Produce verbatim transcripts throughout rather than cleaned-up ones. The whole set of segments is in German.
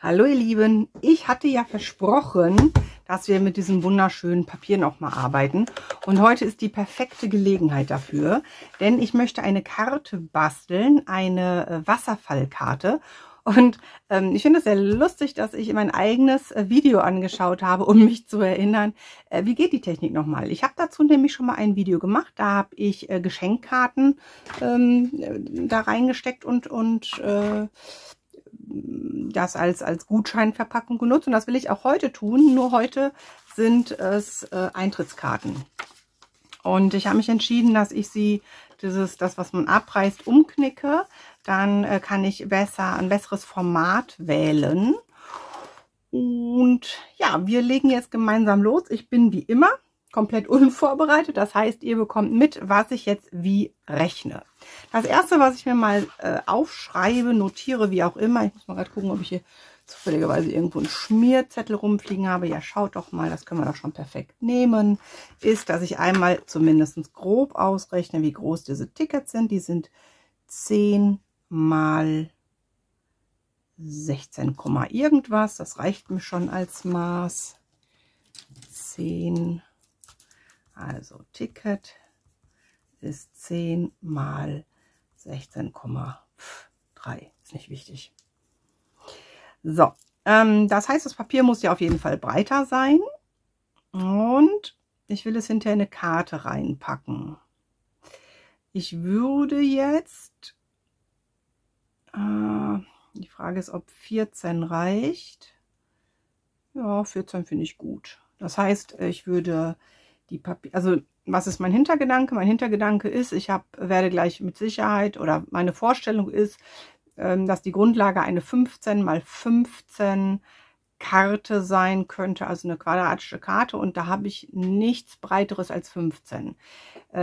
Hallo ihr Lieben, ich hatte ja versprochen, dass wir mit diesem wunderschönen Papier nochmal arbeiten und heute ist die perfekte Gelegenheit dafür, denn ich möchte eine Karte basteln, eine Wasserfallkarte und ähm, ich finde es sehr lustig, dass ich mein eigenes Video angeschaut habe, um mich zu erinnern, äh, wie geht die Technik nochmal. Ich habe dazu nämlich schon mal ein Video gemacht, da habe ich äh, Geschenkkarten ähm, da reingesteckt und, und äh, das als, als Gutscheinverpackung genutzt und das will ich auch heute tun, nur heute sind es äh, Eintrittskarten. Und ich habe mich entschieden, dass ich sie, dieses, das was man abreißt, umknicke, dann äh, kann ich besser ein besseres Format wählen. Und ja, wir legen jetzt gemeinsam los. Ich bin wie immer komplett unvorbereitet, das heißt, ihr bekommt mit, was ich jetzt wie rechne. Das erste, was ich mir mal äh, aufschreibe, notiere, wie auch immer, ich muss mal gerade gucken, ob ich hier zufälligerweise irgendwo einen Schmierzettel rumfliegen habe, ja schaut doch mal, das können wir doch schon perfekt nehmen, ist, dass ich einmal zumindest grob ausrechne, wie groß diese Tickets sind. Die sind zehn mal sechzehn, irgendwas, das reicht mir schon als Maß. zehn, also Ticket ist zehn mal sechzehn Komma drei. Ist nicht wichtig. So, ähm, das heißt, das Papier muss ja auf jeden Fall breiter sein. Und ich will es hinterher eine Karte reinpacken. Ich würde jetzt, äh, die Frage ist, ob vierzehn reicht. Ja, vierzehn finde ich gut. Das heißt, ich würde die Papier, also was ist mein Hintergedanke? Mein Hintergedanke ist, ich hab, werde gleich mit Sicherheit, oder meine Vorstellung ist, dass die Grundlage eine fünfzehn mal fünfzehn Karte sein könnte, also eine quadratische Karte. Und da habe ich nichts Breiteres als fünfzehn.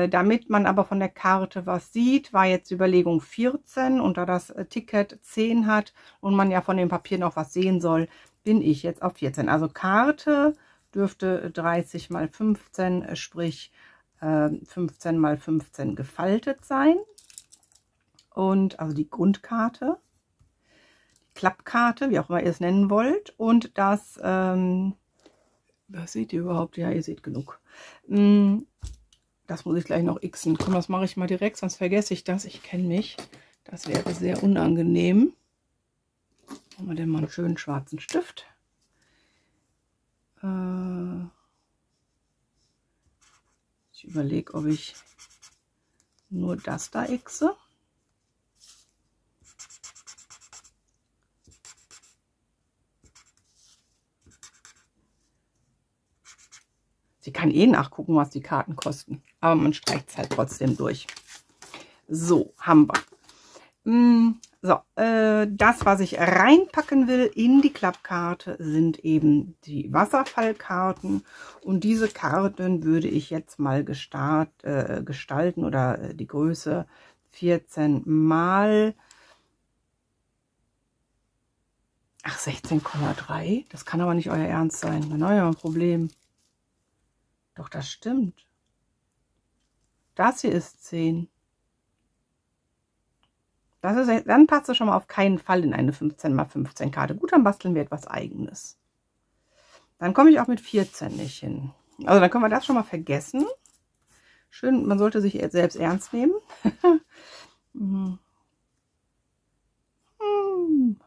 Damit man aber von der Karte was sieht, war jetzt die Überlegung vierzehn. Und da das Ticket zehn hat und man ja von dem Papier noch was sehen soll, bin ich jetzt auf vierzehn. Also Karte dürfte dreißig mal fünfzehn, sprich fünfzehn mal fünfzehn gefaltet sein. Und also die Grundkarte, die Klappkarte, wie auch immer ihr es nennen wollt. Und das, ähm, was seht ihr überhaupt? Ja, ihr seht genug. Das muss ich gleich noch xen. Komm, das mache ich mal direkt, sonst vergesse ich das. Ich kenne mich. Das wäre sehr unangenehm. Machen wir denn mal einen schönen schwarzen Stift. Ich überlege, ob ich nur das da xe. Sie kann eh nachgucken, was die Karten kosten, aber man streicht es halt trotzdem durch. So, haben wir. Mm. So, äh, das, was ich reinpacken will in die Klappkarte, sind eben die Wasserfallkarten. Und diese Karten würde ich jetzt mal gestart, äh, gestalten oder äh, die Größe vierzehn mal... Ach, sechzehn Komma drei? Das kann aber nicht euer Ernst sein. Naja, ein Problem. Doch, das stimmt. Das hier ist zehn. Das ist, dann passt es schon mal auf keinen Fall in eine fünfzehn mal fünfzehn Karte. Gut, dann basteln wir etwas Eigenes. Dann komme ich auch mit vierzehn nicht hin. Also dann können wir das schon mal vergessen. Schön, man sollte sich selbst ernst nehmen.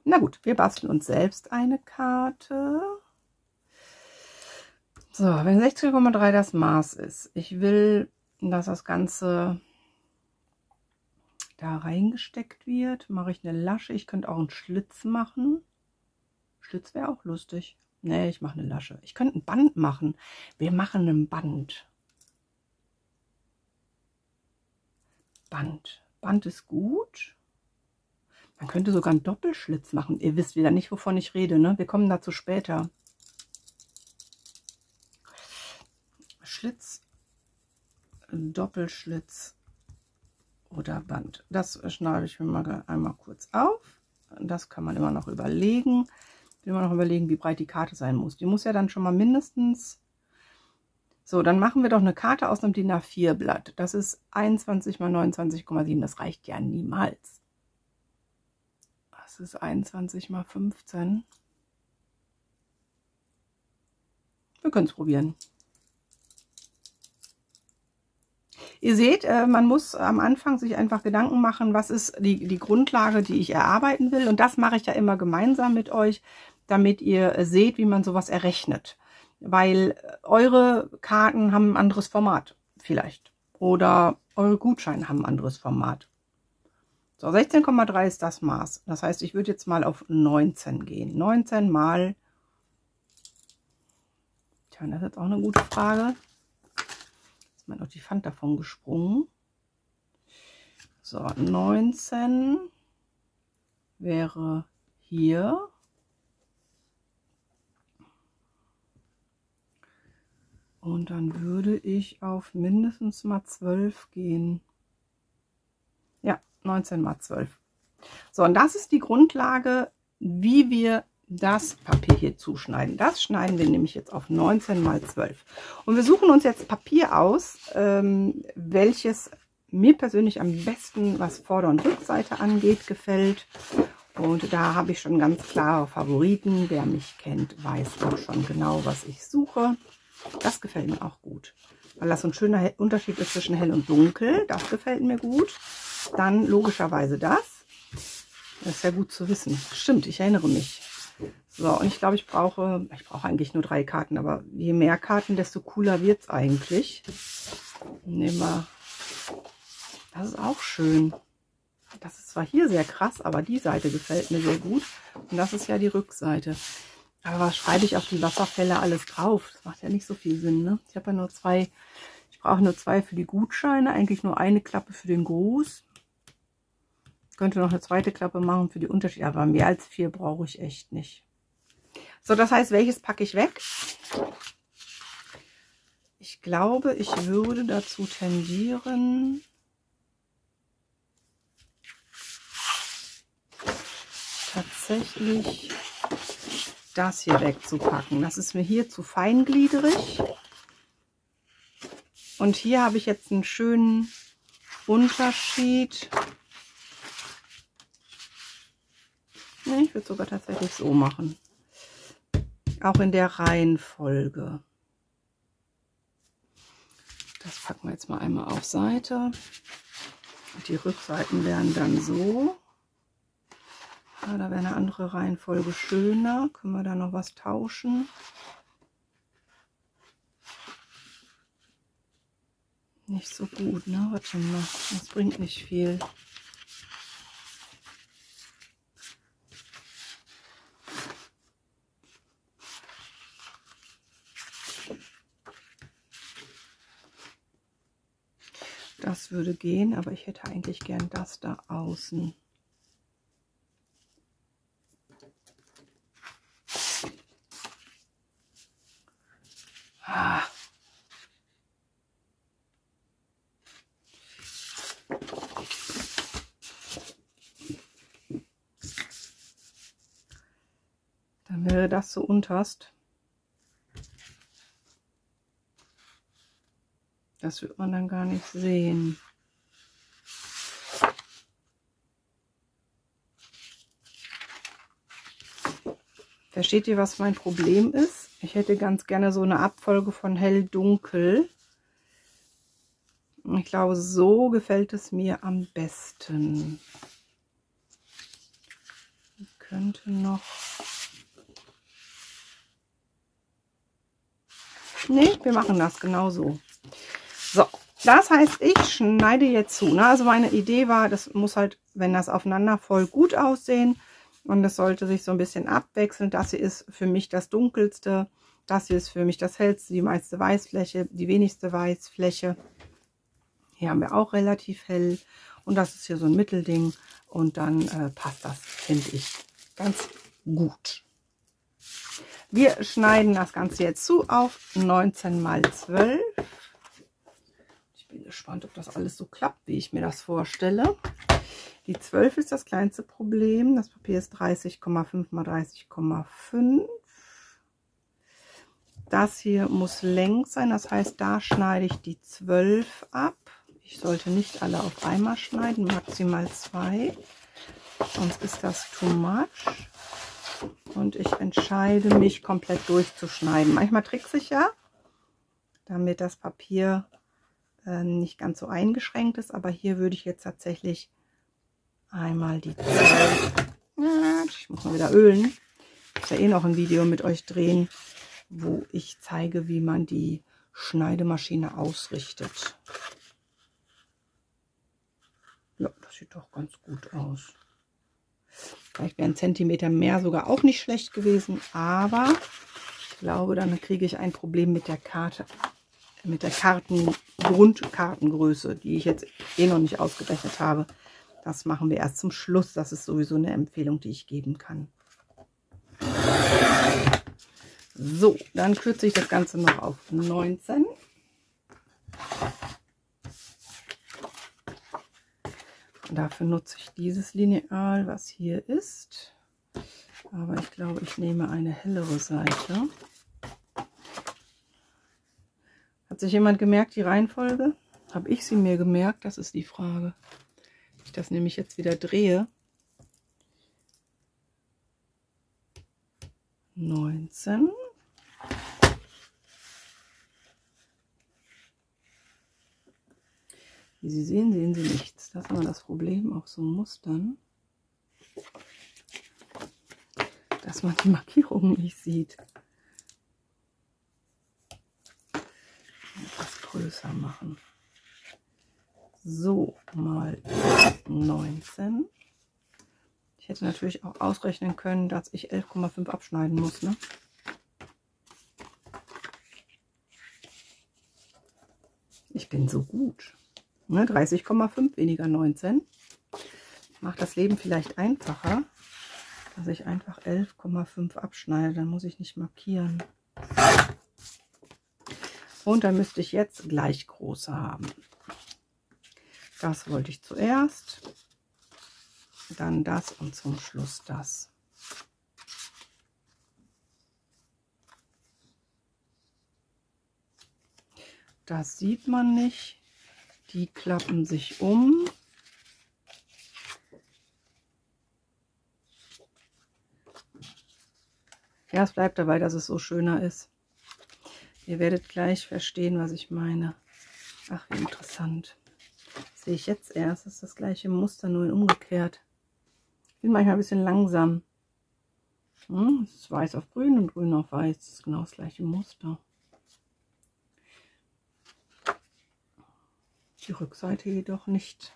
Na gut, wir basteln uns selbst eine Karte. So, wenn sechzehn Komma drei das Maß ist, ich will, dass das Ganze da reingesteckt wird, mache ich eine Lasche. Ich könnte auch einen Schlitz machen. Schlitz wäre auch lustig. Nee, ich mache eine Lasche. Ich könnte ein Band machen. Wir machen ein Band. Band. Band ist gut. Man könnte sogar einen Doppelschlitz machen. Ihr wisst wieder nicht, wovon ich rede, ne? Wir kommen dazu später. Schlitz, Doppelschlitz oder Band. Das schneide ich mir mal einmal kurz auf. Das kann man immer noch überlegen. Ich will immer noch überlegen, wie breit die Karte sein muss. Die muss ja dann schon mal mindestens... So, dann machen wir doch eine Karte aus einem DIN A vier Blatt. Das ist einundzwanzig mal neunundzwanzig Komma sieben. Das reicht ja niemals. Das ist einundzwanzig mal fünfzehn. Wir können es probieren. Ihr seht, man muss am Anfang sich einfach Gedanken machen, was ist die, die Grundlage, die ich erarbeiten will. Und das mache ich ja immer gemeinsam mit euch, damit ihr seht, wie man sowas errechnet. Weil eure Karten haben ein anderes Format vielleicht. Oder eure Gutscheine haben ein anderes Format. So, sechzehn Komma drei ist das Maß. Das heißt, ich würde jetzt mal auf neunzehn gehen. neunzehn mal... Tja, das ist jetzt auch eine gute Frage. Ich meine, auch die Pfand davon gesprungen. So, neunzehn wäre hier. Und dann würde ich auf mindestens mal zwölf gehen. Ja, neunzehn mal zwölf. So, und das ist die Grundlage, wie wir das Papier hier zuschneiden. Das schneiden wir nämlich jetzt auf neunzehn mal zwölf. Und wir suchen uns jetzt Papier aus, ähm, welches mir persönlich am besten, was Vorder- und Rückseite angeht, gefällt. Und da habe ich schon ganz klare Favoriten. Wer mich kennt, weiß auch schon genau, was ich suche. Das gefällt mir auch gut, weil das so ein schöner Unterschied ist zwischen hell und dunkel. Das gefällt mir gut. Dann logischerweise das. Das ist ja gut zu wissen. Stimmt, ich erinnere mich. So, und ich glaube, ich brauche, ich brauche eigentlich nur drei Karten, aber je mehr Karten, desto cooler wird es eigentlich. Nehmen wir, das ist auch schön. Das ist zwar hier sehr krass, aber die Seite gefällt mir sehr gut. Und das ist ja die Rückseite. Aber was schreibe ich auf die Wasserfälle alles drauf? Das macht ja nicht so viel Sinn, ne? Ich habe ja nur zwei, ich brauche nur zwei für die Gutscheine, eigentlich nur eine Klappe für den Gruß. Ich könnte noch eine zweite Klappe machen für die Unterschiede, aber mehr als vier brauche ich echt nicht. So, das heißt, welches packe ich weg? Ich glaube, ich würde dazu tendieren... tatsächlich... das hier wegzupacken. Das ist mir hier zu feingliedrig. Und hier habe ich jetzt einen schönen Unterschied. Nee, ich würde es sogar tatsächlich so machen. Auch in der Reihenfolge. Das packen wir jetzt mal einmal auf Seite. Und die Rückseiten werden dann so. Ja, da wäre eine andere Reihenfolge schöner. Können wir da noch was tauschen? Nicht so gut, ne? Warte mal, das bringt nicht viel. Das würde gehen, aber ich hätte eigentlich gern das da außen. Das so unterst. Das wird man dann gar nicht sehen. Versteht ihr, was mein Problem ist? Ich hätte ganz gerne so eine Abfolge von hell-dunkel. Ich glaube, so gefällt es mir am besten. Ich könnte noch... Nee, wir machen das genauso. So, das heißt, ich schneide jetzt zu. Ne? Also meine Idee war, das muss halt, wenn das aufeinander folgt, gut aussehen. Und das sollte sich so ein bisschen abwechseln. Das hier ist für mich das Dunkelste. Das hier ist für mich das Hellste, die meiste Weißfläche, die wenigste Weißfläche. Hier haben wir auch relativ hell. Und das ist hier so ein Mittelding. Und dann äh, passt das, finde ich, ganz gut. Wir schneiden das Ganze jetzt zu auf neunzehn mal zwölf. Ich bin gespannt, ob das alles so klappt, wie ich mir das vorstelle. Die zwölf ist das kleinste Problem. Das Papier ist dreißig Komma fünf mal dreißig Komma fünf. Das hier muss längs sein, das heißt, da schneide ich die zwölf ab. Ich sollte nicht alle auf einmal schneiden, maximal zwei. Sonst ist das too much. und ich entscheide mich, komplett durchzuschneiden. Manchmal trickse ich ja, damit das Papier äh, nicht ganz so eingeschränkt ist, aber hier würde ich jetzt tatsächlich einmal die Zeit, ich muss mal wieder ölen, ich muss ja eh noch ein Video mit euch drehen, wo ich zeige, wie man die Schneidemaschine ausrichtet. Ja, das sieht doch ganz gut aus. Vielleicht wäre ein Zentimeter mehr sogar auch nicht schlecht gewesen, aber ich glaube, dann kriege ich ein Problem mit der Karte, mit der Karten, Grundkartengröße, die ich jetzt eh noch nicht ausgerechnet habe. Das machen wir erst zum Schluss. Das ist sowieso eine Empfehlung, die ich geben kann. So, dann kürze ich das Ganze noch auf neunzehn. Dafür nutze ich dieses Lineal, was hier ist. Aber ich glaube, ich nehme eine hellere Seite. Hat sich jemand gemerkt, die Reihenfolge? Habe ich sie mir gemerkt? Das ist die Frage. Ich das nämlich jetzt wieder drehe. neunzehn. Wie Sie sehen, sehen Sie nichts. Das ist aber das Problem auf so Mustern, dass man die Markierungen nicht sieht. Etwas größer machen. So, mal neunzehn. Ich hätte natürlich auch ausrechnen können, dass ich elf Komma fünf abschneiden muss, ne? Ich bin so gut. dreißig Komma fünf weniger neunzehn. Macht das Leben vielleicht einfacher, dass ich einfach elf Komma fünf abschneide. Dann muss ich nicht markieren. Und dann müsste ich jetzt gleich große haben. Das wollte ich zuerst. Dann das und zum Schluss das. Das sieht man nicht. Die klappen sich um. Ja, es bleibt dabei, dass es so schöner ist. Ihr werdet gleich verstehen, was ich meine. Ach, wie interessant. Das sehe ich jetzt erst. Das ist das gleiche Muster, nur in umgekehrt. Ich bin manchmal ein bisschen langsam. Hm, es ist weiß auf grün und grün auf weiß. Das ist genau das gleiche Muster. Die Rückseite jedoch nicht.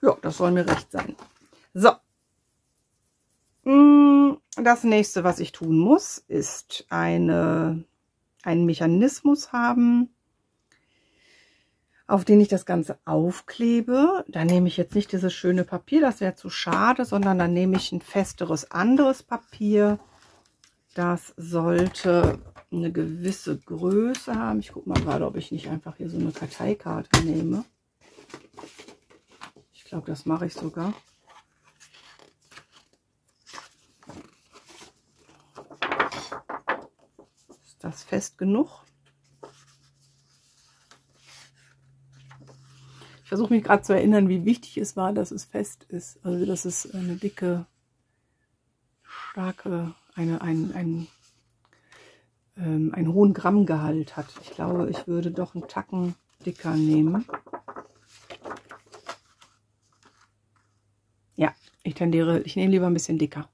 Ja, das soll mir recht sein. So. Das nächste, was ich tun muss, ist eine, einen Mechanismus haben, auf den ich das Ganze aufklebe. Da nehme ich jetzt nicht dieses schöne Papier, das wäre zu schade, sondern dann nehme ich ein festeres anderes Papier. Das sollte eine gewisse Größe haben. Ich gucke mal gerade, ob ich nicht einfach hier so eine Karteikarte nehme. Ich glaube, das mache ich sogar. Ist das fest genug? Ich versuche mich gerade zu erinnern, wie wichtig es war, dass es fest ist. Also, dass es eine dicke, starke, eine, ein, ein einen hohen Grammgehalt hat. Ich glaube, ich würde doch einen Tacken dicker nehmen. Ja, ich tendiere, ich nehme lieber ein bisschen dicker.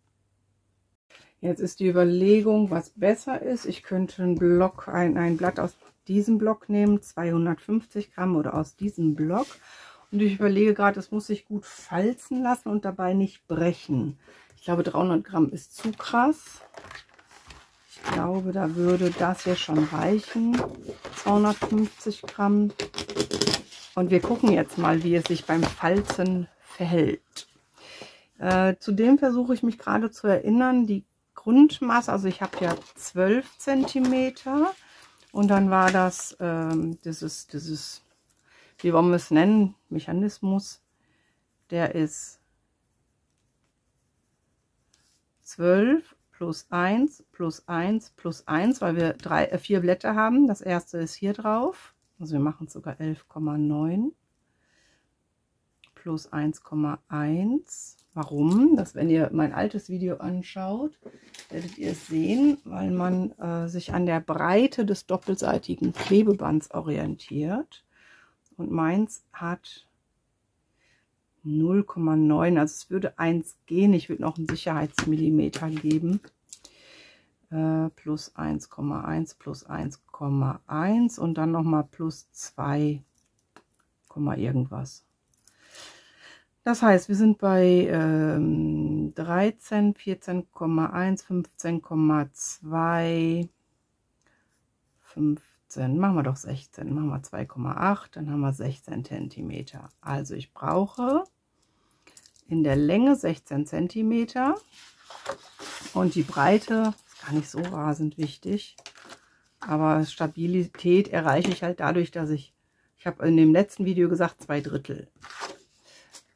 Jetzt ist die Überlegung, was besser ist. Ich könnte einen Block, ein, ein Blatt aus diesem Block nehmen, zweihundertfünfzig Gramm, oder aus diesem Block. Und ich überlege gerade, das muss sich gut falzen lassen und dabei nicht brechen. Ich glaube, dreihundert Gramm ist zu krass. Ich glaube, da würde das hier schon reichen, zweihundertfünfzig Gramm. Und wir gucken jetzt mal, wie es sich beim Falzen verhält. Äh, zudem versuche ich mich gerade zu erinnern, die Grundmaße, also ich habe ja zwölf Zentimeter und dann war das, ähm, dieses, dieses, wie wollen wir es nennen, Mechanismus, der ist zwölf plus eins, plus eins, plus eins, weil wir drei, äh, vier Blätter haben. Das erste ist hier drauf. Also wir machen es sogar elf Komma neun. plus eins Komma eins. Warum? Das, wenn ihr mein altes Video anschaut, werdet ihr es sehen, weil man äh, sich an der Breite des doppelseitigen Klebebands orientiert. Und meins hat null Komma neun, also es würde eins gehen. Ich würde noch einen Sicherheitsmillimeter geben. Äh, plus eins Komma eins, plus eins Komma eins und dann nochmal plus zwei, irgendwas. Das heißt, wir sind bei ähm, dreizehn, vierzehn Komma eins, fünfzehn Komma zwei, fünfzehn, machen wir doch sechzehn, machen wir zwei Komma acht, dann haben wir sechzehn Zentimeter. Also ich brauche in der Länge sechzehn Zentimeter und die Breite ist gar nicht so rasend wichtig, aber Stabilität erreiche ich halt dadurch, dass ich, ich habe in dem letzten Video gesagt, zwei Drittel.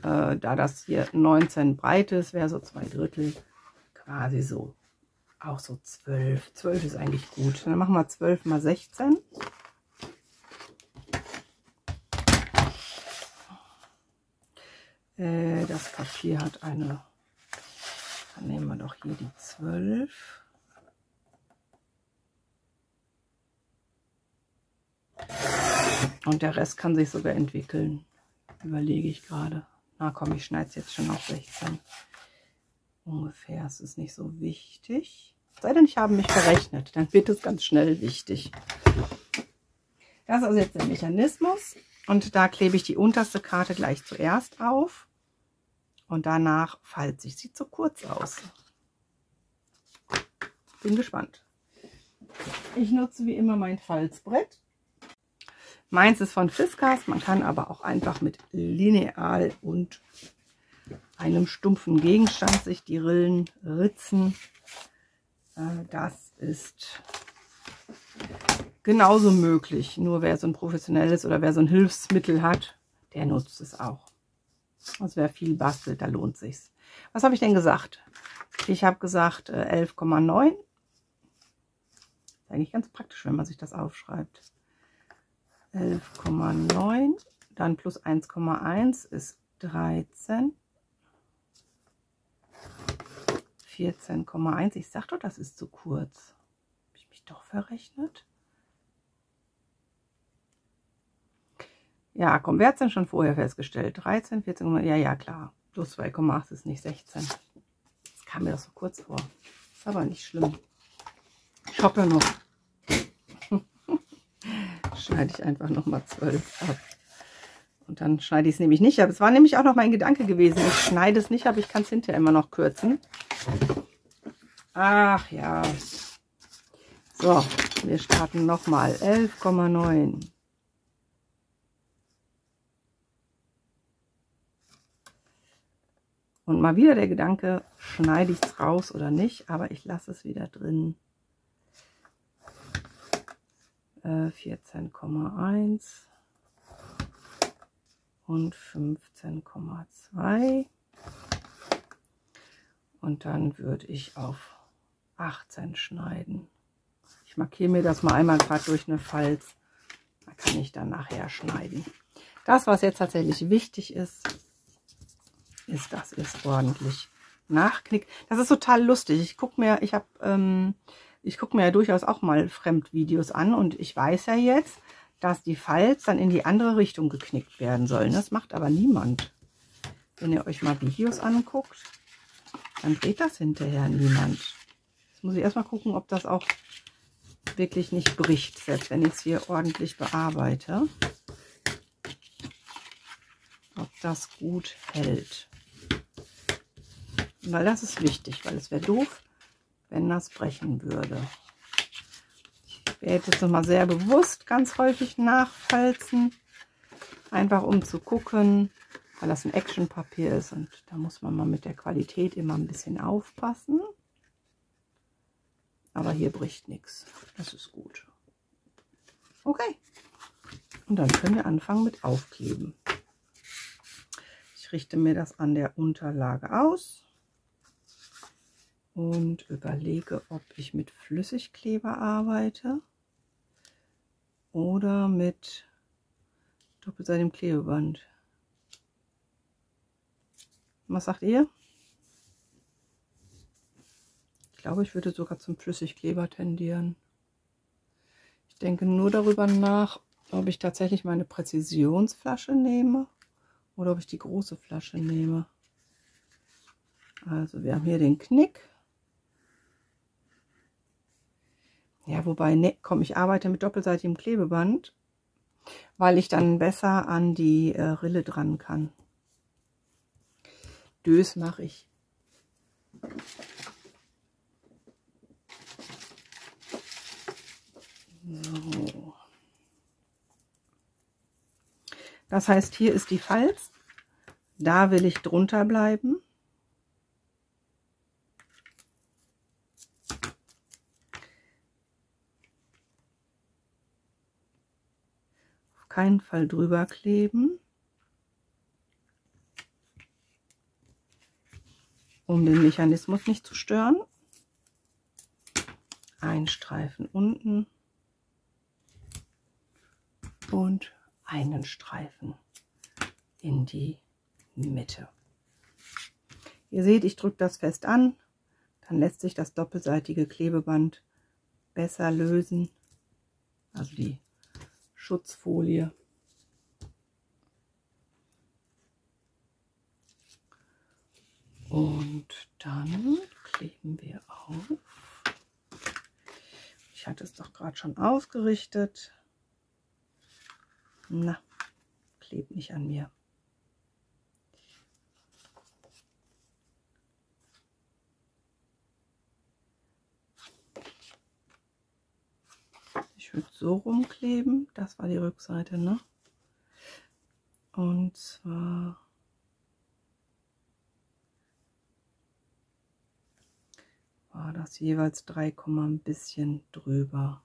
Da das hier neunzehn breit ist, wäre so zwei Drittel quasi so. Auch so zwölf. zwölf ist eigentlich gut. Dann machen wir zwölf mal sechzehn. Das Papier hat eine... Dann nehmen wir doch hier die zwölf. Und der Rest kann sich sogar entwickeln. Überlege ich gerade. Na komm, ich schneide es jetzt schon auf sechzehn. Ungefähr, es ist nicht so wichtig. Sei denn, ich habe mich verrechnet, dann wird es ganz schnell wichtig. Das ist also jetzt der Mechanismus. Und da klebe ich die unterste Karte gleich zuerst auf. Und danach falte ich sie zu kurz aus. Bin gespannt. Ich nutze wie immer mein Falzbrett. Meins ist von Fiskas, man kann aber auch einfach mit Lineal und einem stumpfen Gegenstand sich die Rillen ritzen. Das ist genauso möglich. Nur wer so ein professionelles oder wer so ein Hilfsmittel hat, der nutzt es auch. Also wer viel bastelt, da lohnt sich's. Was habe ich denn gesagt? Ich habe gesagt elf Komma neun. Ist eigentlich ganz praktisch, wenn man sich das aufschreibt. elf Komma neun, dann plus eins Komma eins ist dreizehn, vierzehn Komma eins, ich sag doch, das ist zu kurz. Habe ich mich doch verrechnet? Ja, komm, wir hatten es schon vorher festgestellt. dreizehn, vierzehn, ja, ja, klar. Plus zwei Komma acht ist nicht sechzehn. Das kam mir doch so kurz vor. Ist aber nicht schlimm. Ich hoffe noch. Schneide ich einfach nochmal zwölf ab. Und dann schneide ich es nämlich nicht ab. Es war nämlich auch noch mein Gedanke gewesen. Ich schneide es nicht ab, ich kann es hinterher immer noch kürzen. Ach ja. So, wir starten nochmal. elf Komma neun. Und mal wieder der Gedanke, schneide ich es raus oder nicht, aber ich lasse es wieder drin. vierzehn Komma eins und fünfzehn Komma zwei und dann würde ich auf achtzehn schneiden. Ich markiere mir das mal einmal gerade durch eine Falz, da kann ich dann nachher schneiden. Das, was jetzt tatsächlich wichtig ist, ist, dass ihr es ordentlich nachknickt. Das ist total lustig. Ich gucke mir, ich habe... Ähm, Ich gucke mir ja durchaus auch mal Fremdvideos an und ich weiß ja jetzt, dass die Falz dann in die andere Richtung geknickt werden sollen. Das macht aber niemand. Wenn ihr euch mal Videos anguckt, dann dreht das hinterher niemand. Jetzt muss ich erstmal gucken, ob das auch wirklich nicht bricht, selbst wenn ich es hier ordentlich bearbeite. Ob das gut hält. Weil das ist wichtig, weil es wäre doof, wenn das brechen würde. Ich werde jetzt nochmal sehr bewusst ganz häufig nachfalzen, einfach um zu gucken, weil das ein Action-Papier ist und da muss man mal mit der Qualität immer ein bisschen aufpassen. Aber hier bricht nichts. Das ist gut. Okay. Und dann können wir anfangen mit Aufkleben. Ich richte mir das an der Unterlage aus. Und überlege, ob ich mit Flüssigkleber arbeite oder mit doppelseitigem Klebeband. Was sagt ihr? Ich glaube, ich würde sogar zum Flüssigkleber tendieren. Ich denke nur darüber nach, ob ich tatsächlich meine Präzisionsflasche nehme oder ob ich die große Flasche nehme. Also wir haben hier den Knick. Ja, wobei, ne, komm, ich arbeite mit doppelseitigem Klebeband, weil ich dann besser an die äh, Rille dran kann. Dös mache ich. So. Das heißt, hier ist die Falz. Da will ich drunter bleiben. Keinen Fall drüber kleben, um den Mechanismus nicht zu stören. Ein Streifen unten und einen Streifen in die Mitte. Ihr seht, ich drücke das fest an, dann lässt sich das doppelseitige Klebeband besser lösen, also die Schutzfolie. Und dann kleben wir auf. Ich hatte es doch gerade schon ausgerichtet. Na, klebt nicht an mir. Ich würde so rumkleben, das war die Rückseite, ne? Und zwar war das jeweils drei Komma ein bisschen drüber.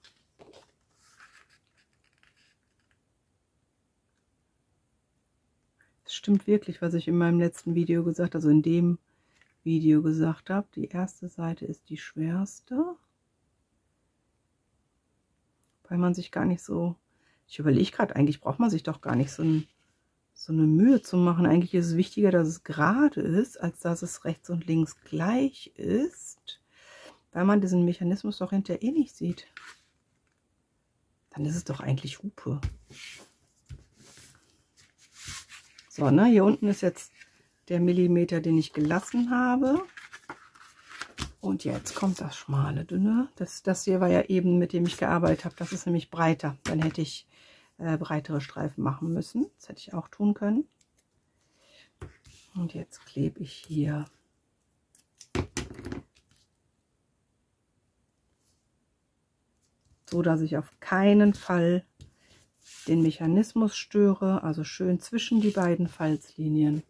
Es stimmt wirklich, was ich in meinem letzten Video gesagt, also in dem Video gesagt habe. Die erste Seite ist die schwerste. Weil man sich gar nicht so, ich überlege gerade, eigentlich braucht man sich doch gar nicht so, ein, so eine Mühe zu machen. Eigentlich ist es wichtiger, dass es gerade ist, als dass es rechts und links gleich ist, weil man diesen Mechanismus doch hinterher eh nicht sieht. Dann ist es doch eigentlich Hupe. So, ne, hier unten ist jetzt der Millimeter, den ich gelassen habe. Und jetzt kommt das schmale, dünne. Das, das hier war ja eben, mit dem ich gearbeitet habe. Das ist nämlich breiter. Dann hätte ich äh, breitere Streifen machen müssen. Das hätte ich auch tun können. Und jetzt klebe ich hier so, dass ich auf keinen Fall den Mechanismus störe. Also schön zwischen die beiden Falzlinien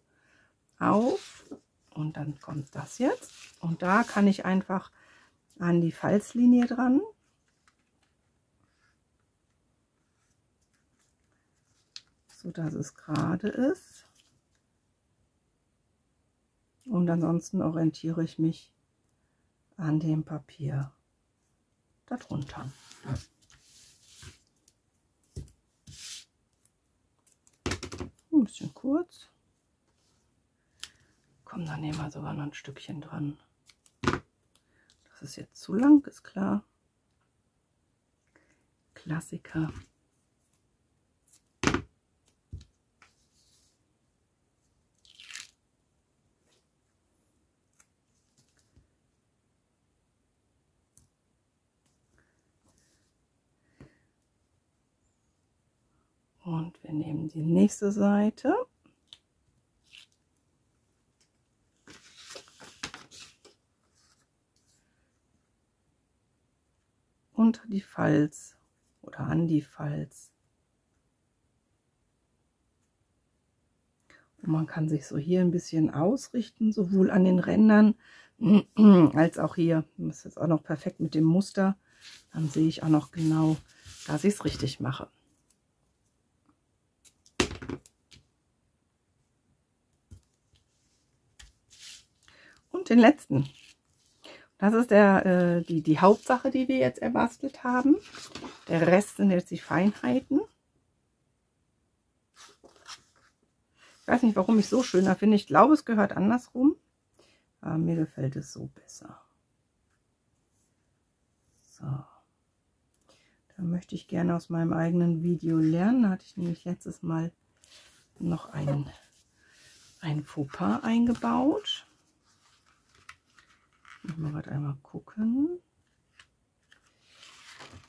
auf. Und dann kommt das jetzt. Und da kann ich einfach an die Falzlinie dran. So dass es gerade ist. Und ansonsten orientiere ich mich an dem Papier darunter. Ein bisschen kurz. Komm, dann nehmen wir sogar noch ein Stückchen dran. Das ist jetzt zu lang, ist klar. Klassiker. Und wir nehmen die nächste Seite. Unter die Falz oder an die Falz. Und man kann sich so hier ein bisschen ausrichten, sowohl an den Rändern als auch hier. Das ist jetzt auch noch perfekt mit dem Muster. Dann sehe ich auch noch genau, dass ich es richtig mache. Und den letzten. Das ist der, äh, die, die Hauptsache, die wir jetzt erbastelt haben. Der Rest sind jetzt die Feinheiten. Ich weiß nicht, warum ich so schöner finde. Ich glaube, es gehört andersrum. Aber mir gefällt es so besser. So. Da möchte ich gerne aus meinem eigenen Video lernen. Da hatte ich nämlich letztes Mal noch ein, ein Fauxpas eingebaut. Ich muss mal einmal gucken.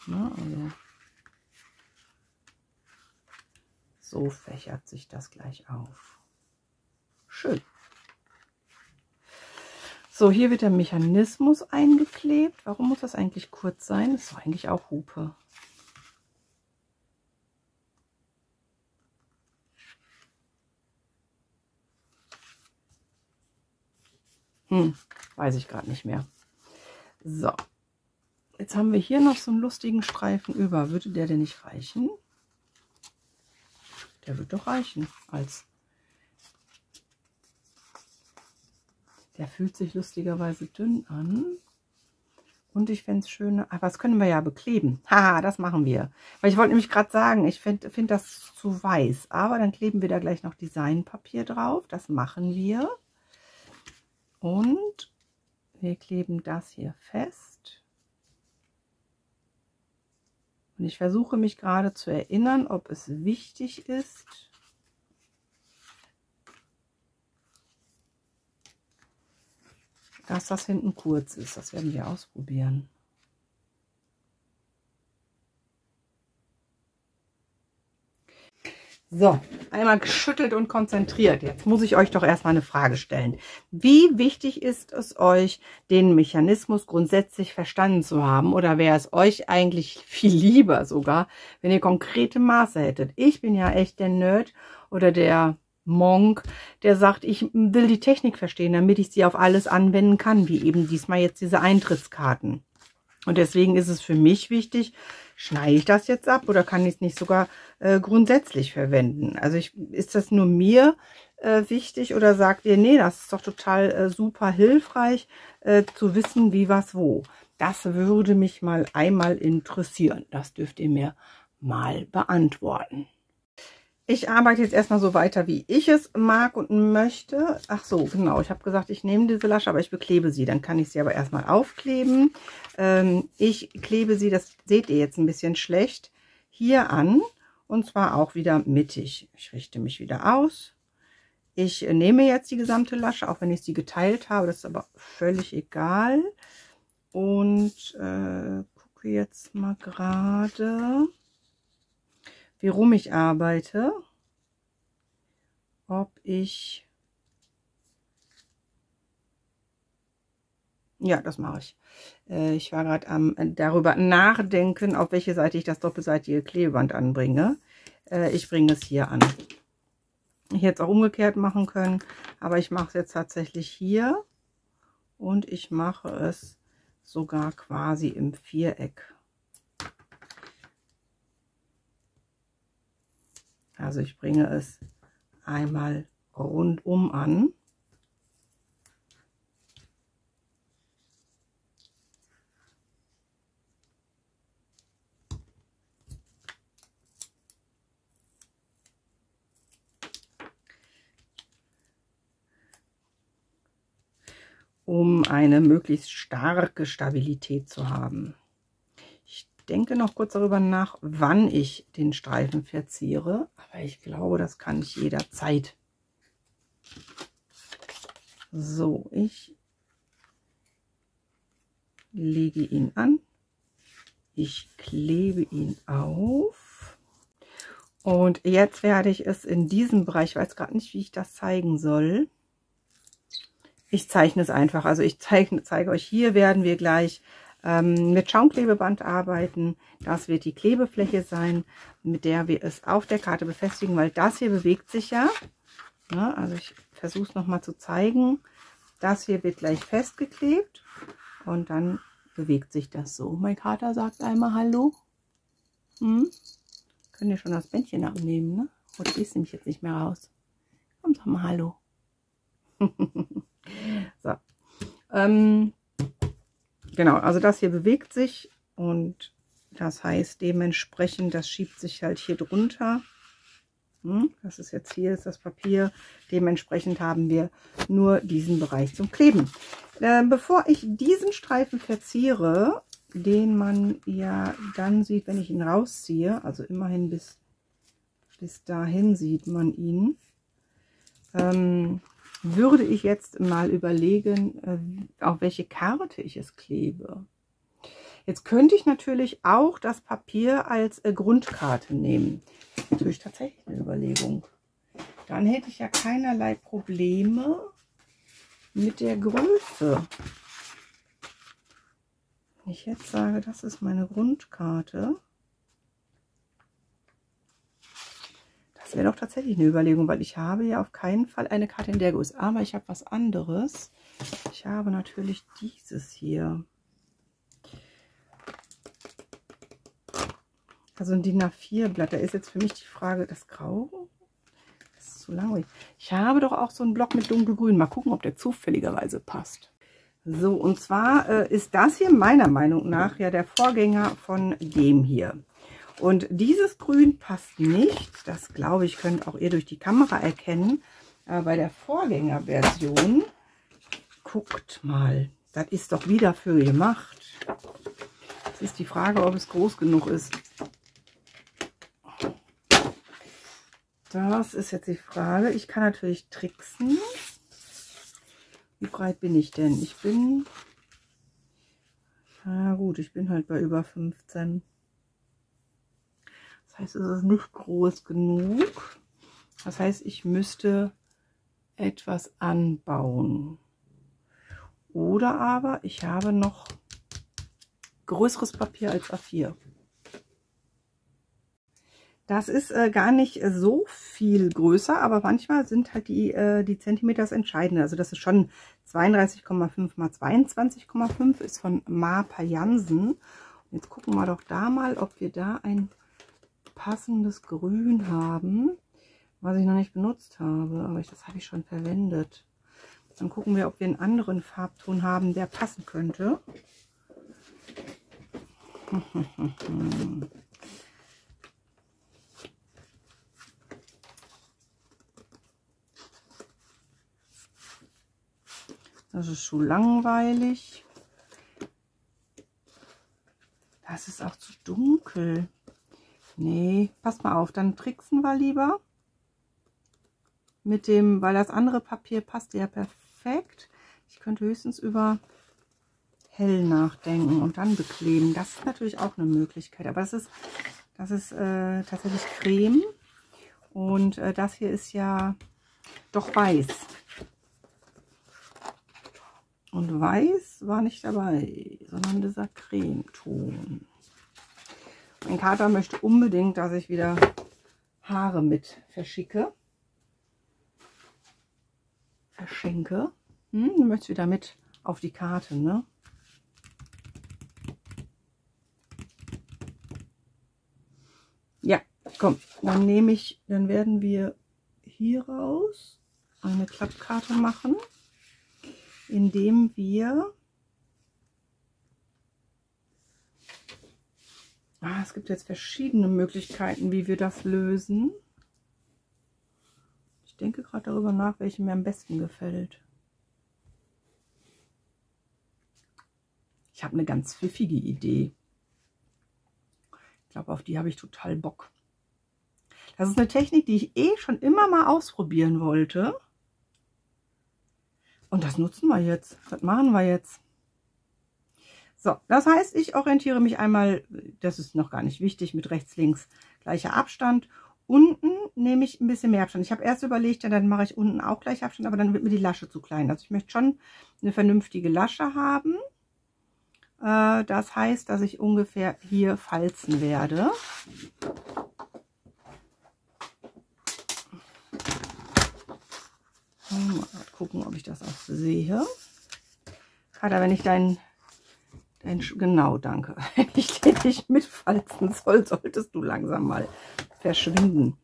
Na, also. So fächert sich das gleich auf. Schön. So, hier wird der Mechanismus eingeklebt. Warum muss das eigentlich kurz sein? Das ist doch eigentlich auch Hupe. Hm, weiß ich gerade nicht mehr. So, jetzt haben wir hier noch so einen lustigen Streifen über. Würde der denn nicht reichen? Der wird doch reichen als... Der fühlt sich lustigerweise dünn an. Und ich fände es schöner. Aber das können wir ja bekleben. Haha, das machen wir. Weil ich wollte nämlich gerade sagen, ich finde find das zu weiß. Aber dann kleben wir da gleich noch Designpapier drauf. Das machen wir. Und wir kleben das hier fest. Und ich versuche mich gerade zu erinnern, ob es wichtig ist, dass das hinten kurz ist. Das werden wir ausprobieren. So, einmal geschüttelt und konzentriert. Jetzt muss ich euch doch erstmal eine Frage stellen. Wie wichtig ist es euch, den Mechanismus grundsätzlich verstanden zu haben? Oder wäre es euch eigentlich viel lieber sogar, wenn ihr konkrete Maße hättet? Ich bin ja echt der Nerd oder der Monk, der sagt, ich will die Technik verstehen, damit ich sie auf alles anwenden kann, wie eben diesmal jetzt diese Eintrittskarten. Und deswegen ist es für mich wichtig, schneide ich das jetzt ab oder kann ich es nicht sogar äh, grundsätzlich verwenden? Also ich, ist das nur mir äh, wichtig oder sagt ihr, nee, das ist doch total äh, super hilfreich, äh, zu wissen, wie, was, wo. Das würde mich mal einmal interessieren. Das dürft ihr mir mal beantworten. Ich arbeite jetzt erstmal so weiter, wie ich es mag und möchte. Ach so, genau. Ich habe gesagt, ich nehme diese Lasche, aber ich beklebe sie. Dann kann ich sie aber erstmal aufkleben. Ähm, ich klebe sie, das seht ihr jetzt ein bisschen schlecht, hier an. Und zwar auch wieder mittig. Ich richte mich wieder aus. Ich nehme jetzt die gesamte Lasche, auch wenn ich sie geteilt habe. Das ist aber völlig egal. Und äh, gucke jetzt mal gerade, wie rum ich arbeite, ob ich, ja, das mache ich. Äh, ich war gerade am darüber nachdenken, auf welche Seite ich das doppelseitige Klebeband anbringe. Äh, ich bringe es hier an. Ich hätte es auch umgekehrt machen können, aber ich mache es jetzt tatsächlich hier und ich mache es sogar quasi im Viereck. Also ich bringe es einmal rundum an. Um eine möglichst starke Stabilität zu haben. Denke noch kurz darüber nach, wann ich den Streifen verziere, aber ich glaube, das kann ich jederzeit. So, ich lege ihn an, ich klebe ihn auf und jetzt werde ich es in diesem Bereich, ich weiß gerade nicht, wie ich das zeigen soll, ich zeichne es einfach, also ich zeichne, zeige euch, hier werden wir gleich mit Schaumklebeband arbeiten. Das wird die Klebefläche sein, mit der wir es auf der Karte befestigen, weil das hier bewegt sich ja. Ja, also ich versuche es nochmal zu zeigen. Das hier wird gleich festgeklebt und dann bewegt sich das so. Mein Kater sagt einmal Hallo. Hm? Könnt ihr schon das Bändchen abnehmen, ne? Oder ist nämlich jetzt nicht mehr raus. Komm, sag mal Hallo. So. Ähm, Genau, also das hier bewegt sich und das heißt dementsprechend, das schiebt sich halt hier drunter Das ist jetzt hier, ist das Papier. Dementsprechend haben wir nur diesen Bereich zum Kleben. Äh, bevor ich diesen Streifen verziere, den man ja dann sieht, wenn ich ihn rausziehe, also immerhin bis, bis dahin sieht man ihn, ähm, würde ich jetzt mal überlegen, äh, auf welche Karte ich es klebe. Jetzt könnte ich natürlich auch das Papier als äh, Grundkarte nehmen. Das ist natürlich tatsächlich eine Überlegung. Dann hätte ich ja keinerlei Probleme mit der Größe. Wenn ich jetzt sage, das ist meine Grundkarte, das wäre doch tatsächlich eine Überlegung, weil ich habe ja auf keinen Fall eine Karte in der Größe. Aber ich habe was anderes. Ich habe natürlich dieses hier. Also ein D I N A vier Blatt, da ist jetzt für mich die Frage, das Grau? Das ist zu langweilig. Ich habe doch auch so einen Block mit dunkelgrün. Mal gucken, ob der zufälligerweise passt. So, und zwar äh, ist das hier meiner Meinung nach ja der Vorgänger von dem hier. Und dieses Grün passt nicht. Das, glaube ich, könnt auch ihr durch die Kamera erkennen. Äh, bei der Vorgängerversion, guckt mal, das ist doch wieder für gemacht. Jetzt ist die Frage, ob es groß genug ist. Das ist jetzt die Frage. Ich kann natürlich tricksen. Wie breit bin ich denn? Ich bin, na gut, ich bin halt bei über fünfzehn. Das heißt, es ist nicht groß genug. Das heißt, ich müsste etwas anbauen. Oder aber ich habe noch größeres Papier als A vier. Das ist äh, gar nicht so viel größer, aber manchmal sind halt die, äh, die Zentimeter das Entscheidende. Also das ist schon zweiunddreißig Komma fünf mal zweiundzwanzig Komma fünf, ist von Mapa Jansen. Und jetzt gucken wir doch da mal, ob wir da ein passendes Grün haben, was ich noch nicht benutzt habe, aber ich, das habe ich schon verwendet. Dann gucken wir, ob wir einen anderen Farbton haben, der passen könnte. Das ist schon langweilig. Das ist auch zu dunkel. Nee, passt mal auf, dann tricksen wir lieber mit dem, weil das andere Papier passt ja perfekt. Ich könnte höchstens über hell nachdenken und dann bekleben. Das ist natürlich auch eine Möglichkeit, aber das ist, das ist äh, tatsächlich Creme und äh, das hier ist ja doch weiß. Und weiß war nicht dabei, sondern dieser Cremeton. Mein Kater möchte unbedingt, dass ich wieder Haare mit verschicke. Verschenke. Hm, du möchtest wieder mit auf die Karte, ne? Ja, komm, dann nehme ich, dann werden wir hier raus eine Klappkarte machen, indem wir, ah, es gibt jetzt verschiedene Möglichkeiten, wie wir das lösen. Ich denke gerade darüber nach, welche mir am besten gefällt. Ich habe eine ganz pfiffige Idee. Ich glaube, auf die habe ich total Bock. Das ist eine Technik, die ich eh schon immer mal ausprobieren wollte. Und das nutzen wir jetzt. Das machen wir jetzt. So, das heißt, ich orientiere mich einmal, das ist noch gar nicht wichtig, mit rechts, links gleicher Abstand. Unten nehme ich ein bisschen mehr Abstand. Ich habe erst überlegt, ja, dann mache ich unten auch gleich Abstand, aber dann wird mir die Lasche zu klein. Also ich möchte schon eine vernünftige Lasche haben. Das heißt, dass ich ungefähr hier falzen werde. Mal gucken, ob ich das auch sehe. Kater, wenn ich deinen, dein, genau, danke. Wenn ich den nicht mitfalzen soll, solltest du langsam mal verschwinden.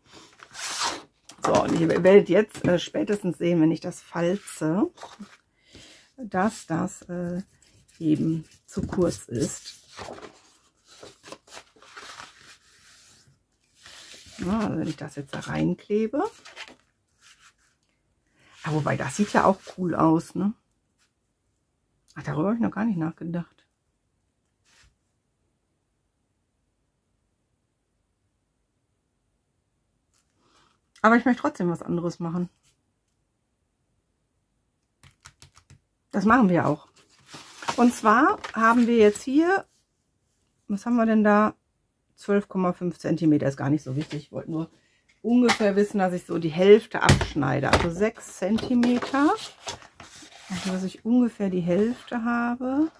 So, und ihr werdet jetzt äh, spätestens sehen, wenn ich das falze, dass das äh, eben zu kurz ist. Ja, also wenn ich das jetzt da reinklebe. Ja, wobei, das sieht ja auch cool aus, ne? Ach, darüber habe ich noch gar nicht nachgedacht. Aber ich möchte trotzdem was anderes machen. Das machen wir auch. Und zwar haben wir jetzt hier, was haben wir denn da? zwölf Komma fünf Zentimeter, ist gar nicht so wichtig. Ich wollte nur ungefähr wissen, dass ich so die Hälfte abschneide. Also sechs Zentimeter. Also dass ich ungefähr die Hälfte habe.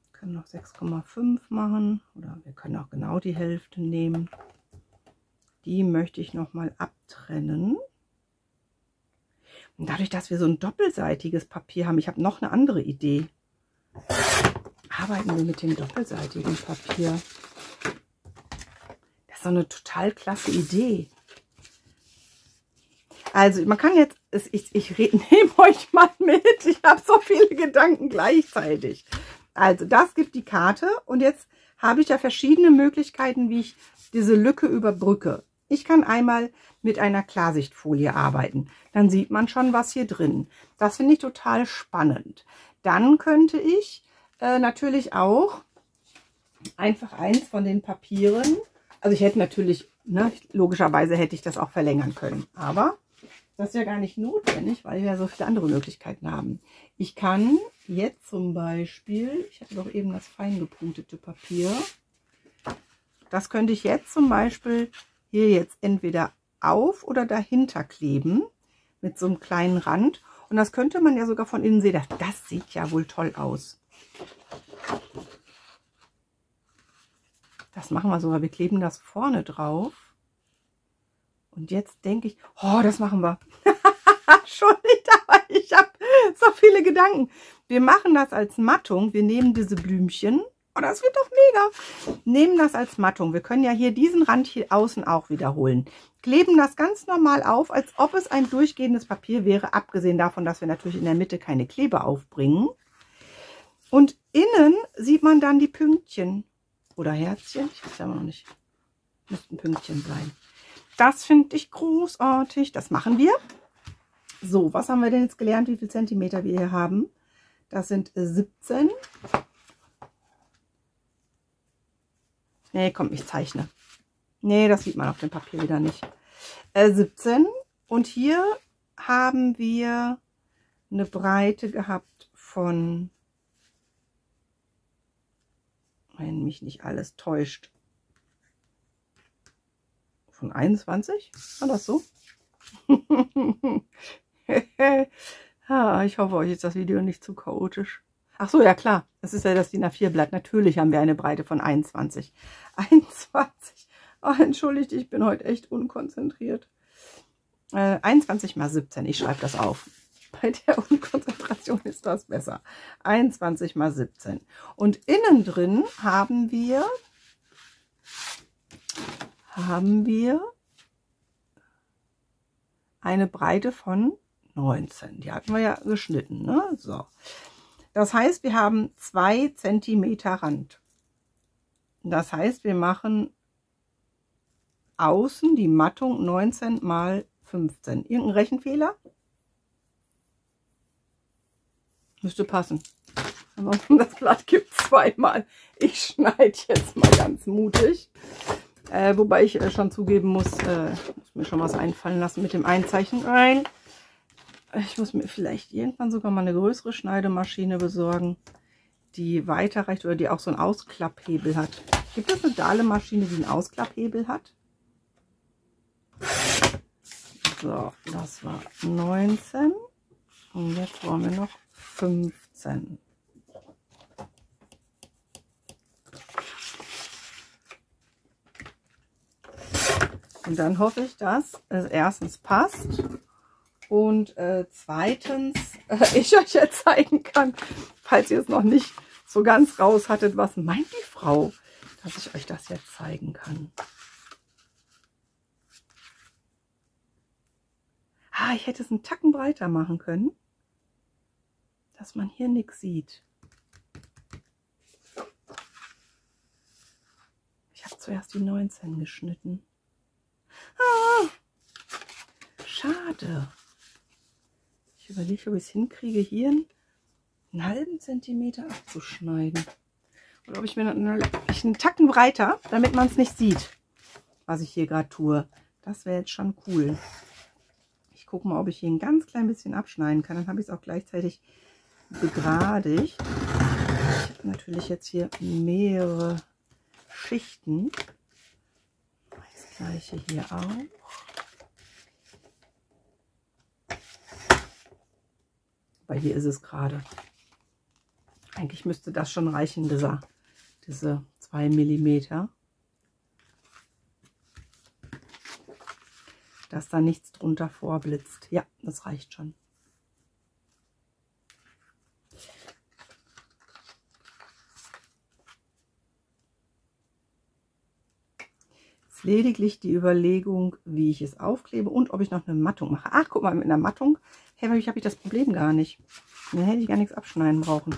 Wir können noch sechs Komma fünf machen. Oder wir können auch genau die Hälfte nehmen. Die möchte ich nochmal abtrennen. Und dadurch, dass wir so ein doppelseitiges Papier haben, ich habe noch eine andere Idee. Arbeiten wir mit dem doppelseitigen Papier. Das ist so eine total klasse Idee. Also man kann jetzt, ich, ich nehme euch mal mit, ich habe so viele Gedanken gleichzeitig. Also das gibt die Karte und jetzt habe ich da verschiedene Möglichkeiten, wie ich diese Lücke überbrücke. Ich kann einmal mit einer Klarsichtfolie arbeiten. Dann sieht man schon, was hier drin. Das finde ich total spannend. Dann könnte ich äh, natürlich auch einfach eins von den Papieren, also ich hätte natürlich, ne, logischerweise hätte ich das auch verlängern können, aber das ist ja gar nicht notwendig, weil wir ja so viele andere Möglichkeiten haben. Ich kann jetzt zum Beispiel, ich hatte doch eben das fein gepunktete Papier, das könnte ich jetzt zum Beispiel hier jetzt entweder auf oder dahinter kleben mit so einem kleinen Rand. Und das könnte man ja sogar von innen sehen. Das sieht ja wohl toll aus. Das machen wir sogar. Wir kleben das vorne drauf. Und jetzt denke ich, oh, das machen wir. Schon nicht, aber ich habe so viele Gedanken. Wir machen das als Mattung. Wir nehmen diese Blümchen. Oh, das wird doch mega. Nehmen das als Mattung. Wir können ja hier diesen Rand hier außen auch wiederholen. Kleben das ganz normal auf, als ob es ein durchgehendes Papier wäre, abgesehen davon, dass wir natürlich in der Mitte keine Klebe aufbringen. Und innen sieht man dann die Pünktchen oder Herzchen. Ich weiß ja noch nicht. Müssten Pünktchen sein. Das finde ich großartig. Das machen wir. So, was haben wir denn jetzt gelernt, wie viel Zentimeter wir hier haben? Das sind siebzehn. Nee, komm, ich zeichne. Nee, das sieht man auf dem Papier wieder nicht. Äh, siebzehn. Und hier haben wir eine Breite gehabt von, wenn mich nicht alles täuscht, von einundzwanzig? War das so? Ah, ich hoffe, euch ist das Video nicht zu chaotisch. Ach so, ja klar, das ist ja das D I N A vier Blatt. Natürlich haben wir eine Breite von einundzwanzig. einundzwanzig, oh, entschuldigt, ich bin heute echt unkonzentriert. Äh, einundzwanzig mal siebzehn, ich schreibe das auf. Bei der Unkonzentration ist das besser. einundzwanzig mal siebzehn. Und innen drin haben wir, haben wir eine Breite von neunzehn. Die hatten wir ja geschnitten, ne? So. Das heißt, wir haben zwei Zentimeter Rand. Das heißt, wir machen außen die Mattung neunzehn mal fünfzehn. Irgendein Rechenfehler? Müsste passen. Ansonsten, das Blatt gibt es zweimal. Ich schneide jetzt mal ganz mutig. Äh, wobei ich äh, schon zugeben muss, äh, muss mir schon was einfallen lassen mit dem Einzeichnen. Nein. Ich muss mir vielleicht irgendwann sogar mal eine größere Schneidemaschine besorgen, die weiterreicht oder die auch so einen Ausklapphebel hat. Gibt es eine Dahle-Maschine, die einen Ausklapphebel hat? So, das war neunzehn. Und jetzt wollen wir noch fünfzehn. Und dann hoffe ich, dass es erstens passt. Und äh, zweitens, äh, ich euch ja zeigen kann, falls ihr es noch nicht so ganz raus hattet, was meint die Frau, dass ich euch das jetzt zeigen kann. Ah, ich hätte es einen Tacken breiter machen können, dass man hier nichts sieht. Ich habe zuerst die neunzehn geschnitten. Schade. Ich überlege, ob ich es hinkriege, hier einen halben Zentimeter abzuschneiden. Oder ob ich mir einen, einen Tacken breiter, damit man es nicht sieht, was ich hier gerade tue. Das wäre jetzt schon cool. Ich gucke mal, ob ich hier ein ganz klein bisschen abschneiden kann. Dann habe ich es auch gleichzeitig begradigt. Ich habe natürlich jetzt hier mehrere Schichten. Das gleiche hier auch. Aber hier ist es gerade. Eigentlich müsste das schon reichen, dieser, diese zwei Millimeter. Dass da nichts drunter vorblitzt. Ja, das reicht schon. Jetzt lediglich die Überlegung, wie ich es aufklebe und ob ich noch eine Mattung mache. Ach, guck mal, mit einer Mattung habe ich das Problem gar nicht. Dann hätte ich gar nichts abschneiden brauchen.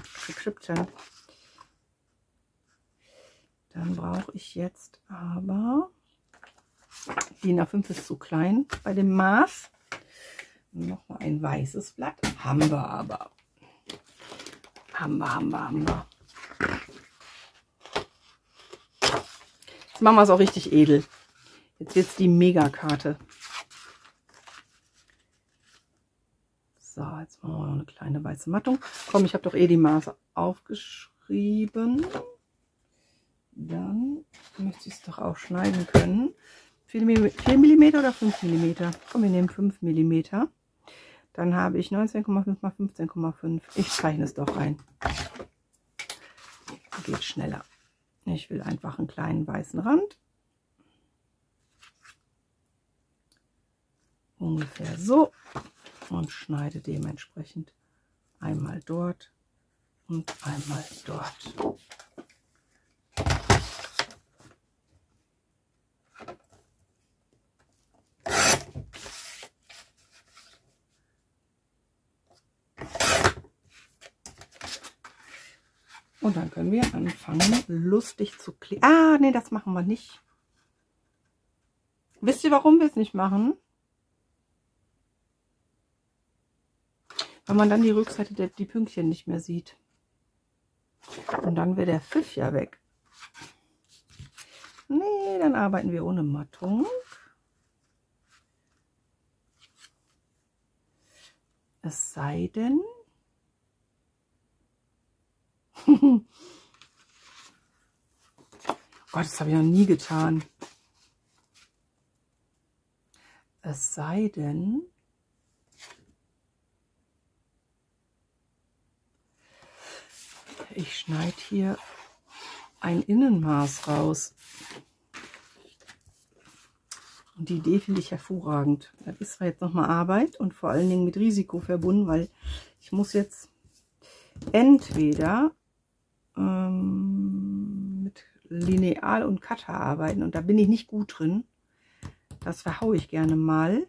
Dann brauche ich jetzt aber... Die D I N A fünf ist zu klein bei dem Maß. Nochmal ein weißes Blatt. Haben wir aber. Haben wir, haben wir, haben wir. Jetzt machen wir es auch richtig edel. Jetzt wird es die Mega-Karte. So, jetzt machen wir noch eine kleine weiße Mattung. Komm, ich habe doch eh die Maße aufgeschrieben. Dann müsste ich es doch auch schneiden können. vier Millimeter oder fünf Millimeter? Komm, wir nehmen fünf Millimeter. Dann habe ich neunzehn Komma fünf mal fünfzehn Komma fünf. Ich zeichne es doch rein. Geht schneller. Ich will einfach einen kleinen weißen Rand. Ungefähr so. Und schneide dementsprechend einmal dort und einmal dort. Und dann können wir anfangen, lustig zu kleben. Ah, nee, das machen wir nicht. Wisst ihr, warum wir es nicht machen? Weil man dann die Rückseite, der, die Pünktchen nicht mehr sieht. Und dann wäre der Pfiff ja weg. Nee, dann arbeiten wir ohne Mattung. Es sei denn... Oh Gott, das habe ich noch nie getan. Es sei denn, ich schneide hier ein Innenmaß raus. Und die Idee finde ich hervorragend. Das ist zwar jetzt nochmal Arbeit und vor allen Dingen mit Risiko verbunden, weil ich muss jetzt entweder mit Lineal und Cutter arbeiten und da bin ich nicht gut drin. Das verhaue ich gerne mal.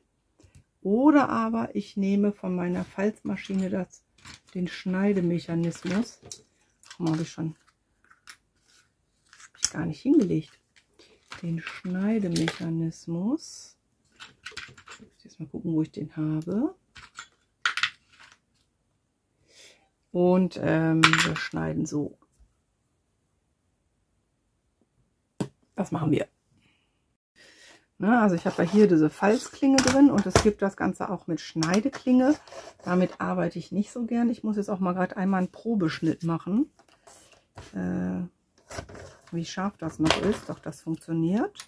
Oder aber ich nehme von meiner Falzmaschine das, den Schneidemechanismus. Warum habe ich schon hab ich gar nicht hingelegt? Den Schneidemechanismus. Jetzt mal gucken, wo ich den habe. Und ähm, wir schneiden so. Das machen wir. Na, also ich habe ja hier diese Falzklinge drin und es gibt das Ganze auch mit Schneideklinge. Damit arbeite ich nicht so gern. Ich muss jetzt auch mal gerade einmal einen Probeschnitt machen. Äh, wie scharf das noch ist. Doch, das funktioniert.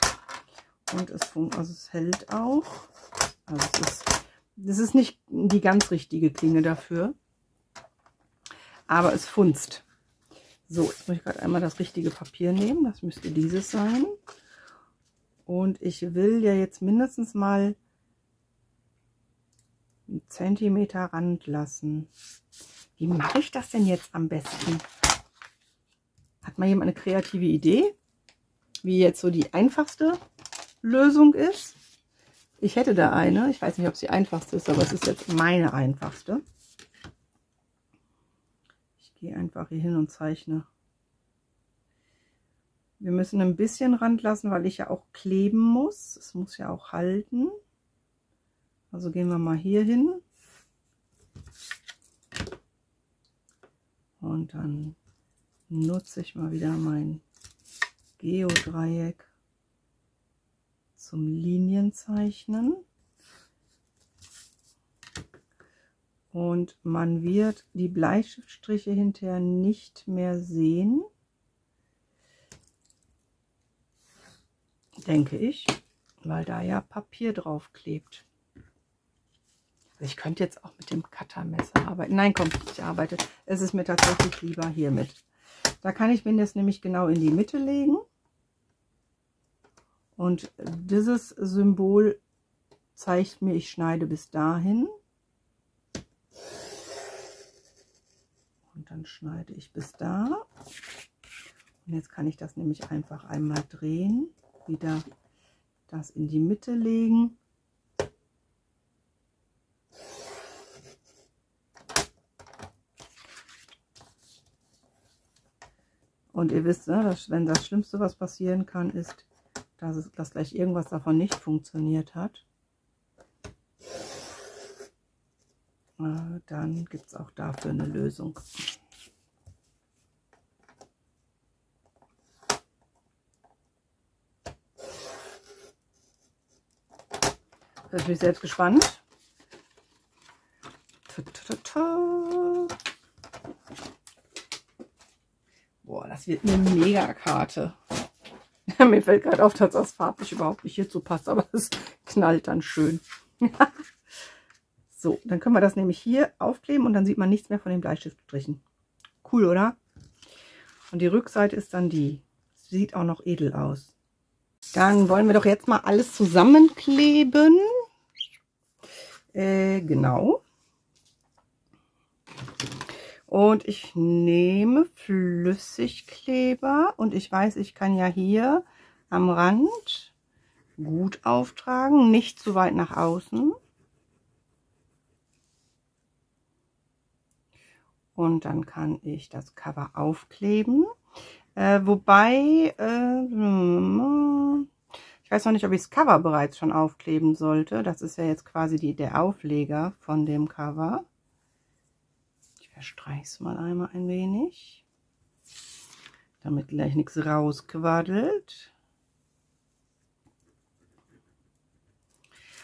Und es, fun also es hält auch. Also es ist, das ist nicht die ganz richtige Klinge dafür. Aber es funzt. So, jetzt muss ich gerade einmal das richtige Papier nehmen. Das müsste dieses sein. Und ich will ja jetzt mindestens mal einen Zentimeter Rand lassen. Wie mache ich das denn jetzt am besten? Hat mal jemand eine kreative Idee, wie jetzt so die einfachste Lösung ist? Ich hätte da eine. Ich weiß nicht, ob sie die einfachste ist, aber es ist jetzt meine einfachste. Einfach hier hin und zeichne. Wir müssen ein bisschen Rand lassen, weil ich ja auch kleben muss. Es muss ja auch halten. Also gehen wir mal hier hin und dann nutze ich mal wieder mein Geodreieck zum Linienzeichnen. Und man wird die Bleistiftstriche hinterher nicht mehr sehen, denke ich, weil da ja Papier drauf klebt. Also ich könnte jetzt auch mit dem Cuttermesser arbeiten. Nein, komm, ich arbeite. Es ist mir tatsächlich lieber hiermit. Da kann ich mir das nämlich genau in die Mitte legen. Und dieses Symbol zeigt mir, ich schneide bis dahin. Und dann schneide ich bis da. Und jetzt kann ich das nämlich einfach einmal drehen, wieder das in die Mitte legen. Und ihr wisst, ne, dass, wenn das Schlimmste, was passieren kann, ist, dass, es, dass gleich irgendwas davon nicht funktioniert hat. Dann gibt es auch dafür eine Lösung. Da bin ich selbst gespannt. Ta -ta -ta -ta. Boah, das wird eine Megakarte. Mir fällt gerade auf, dass das farblich überhaupt nicht hierzu passt, aber es knallt dann schön. So, dann können wir das nämlich hier aufkleben und dann sieht man nichts mehr von den Bleistiftstrichen. Cool, oder? Und die Rückseite ist dann die. Sieht auch noch edel aus. Dann wollen wir doch jetzt mal alles zusammenkleben. Äh, genau. Und ich nehme Flüssigkleber und ich weiß, ich kann ja hier am Rand gut auftragen, nicht zu weit nach außen. Und dann kann ich das Cover aufkleben. Äh, wobei, äh, ich weiß noch nicht, ob ich das Cover bereits schon aufkleben sollte. Das ist ja jetzt quasi die, der Aufleger von dem Cover. Ich verstreiche es mal einmal ein wenig, damit gleich nichts rausquaddelt.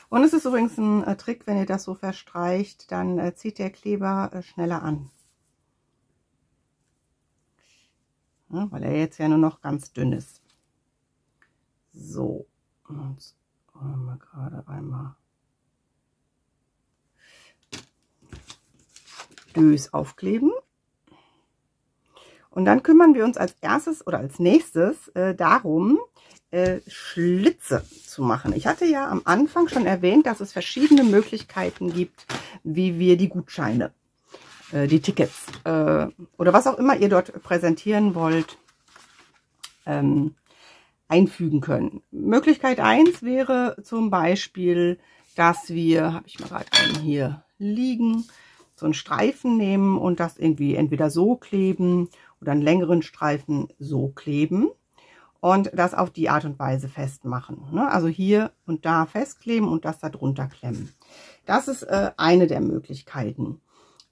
Und es ist übrigens ein Trick, wenn ihr das so verstreicht, dann äh, zieht der Kleber äh, schneller an. Weil er jetzt ja nur noch ganz dünn ist. So, jetzt wollen wir gerade einmal Dös aufkleben. Und dann kümmern wir uns als erstes oder als nächstes äh, darum, äh, Schlitze zu machen. Ich hatte ja am Anfang schon erwähnt, dass es verschiedene Möglichkeiten gibt, wie wir die Gutscheine, die Tickets äh, oder was auch immer ihr dort präsentieren wollt, ähm, einfügen können. Möglichkeit eins wäre zum Beispiel, dass wir, habe ich mal gerade einen hier liegen, so einen Streifen nehmen und das irgendwie entweder so kleben oder einen längeren Streifen so kleben und das auf die Art und Weise festmachen. Ne? Also hier und da festkleben und das da drunter klemmen. Das ist äh, eine der Möglichkeiten.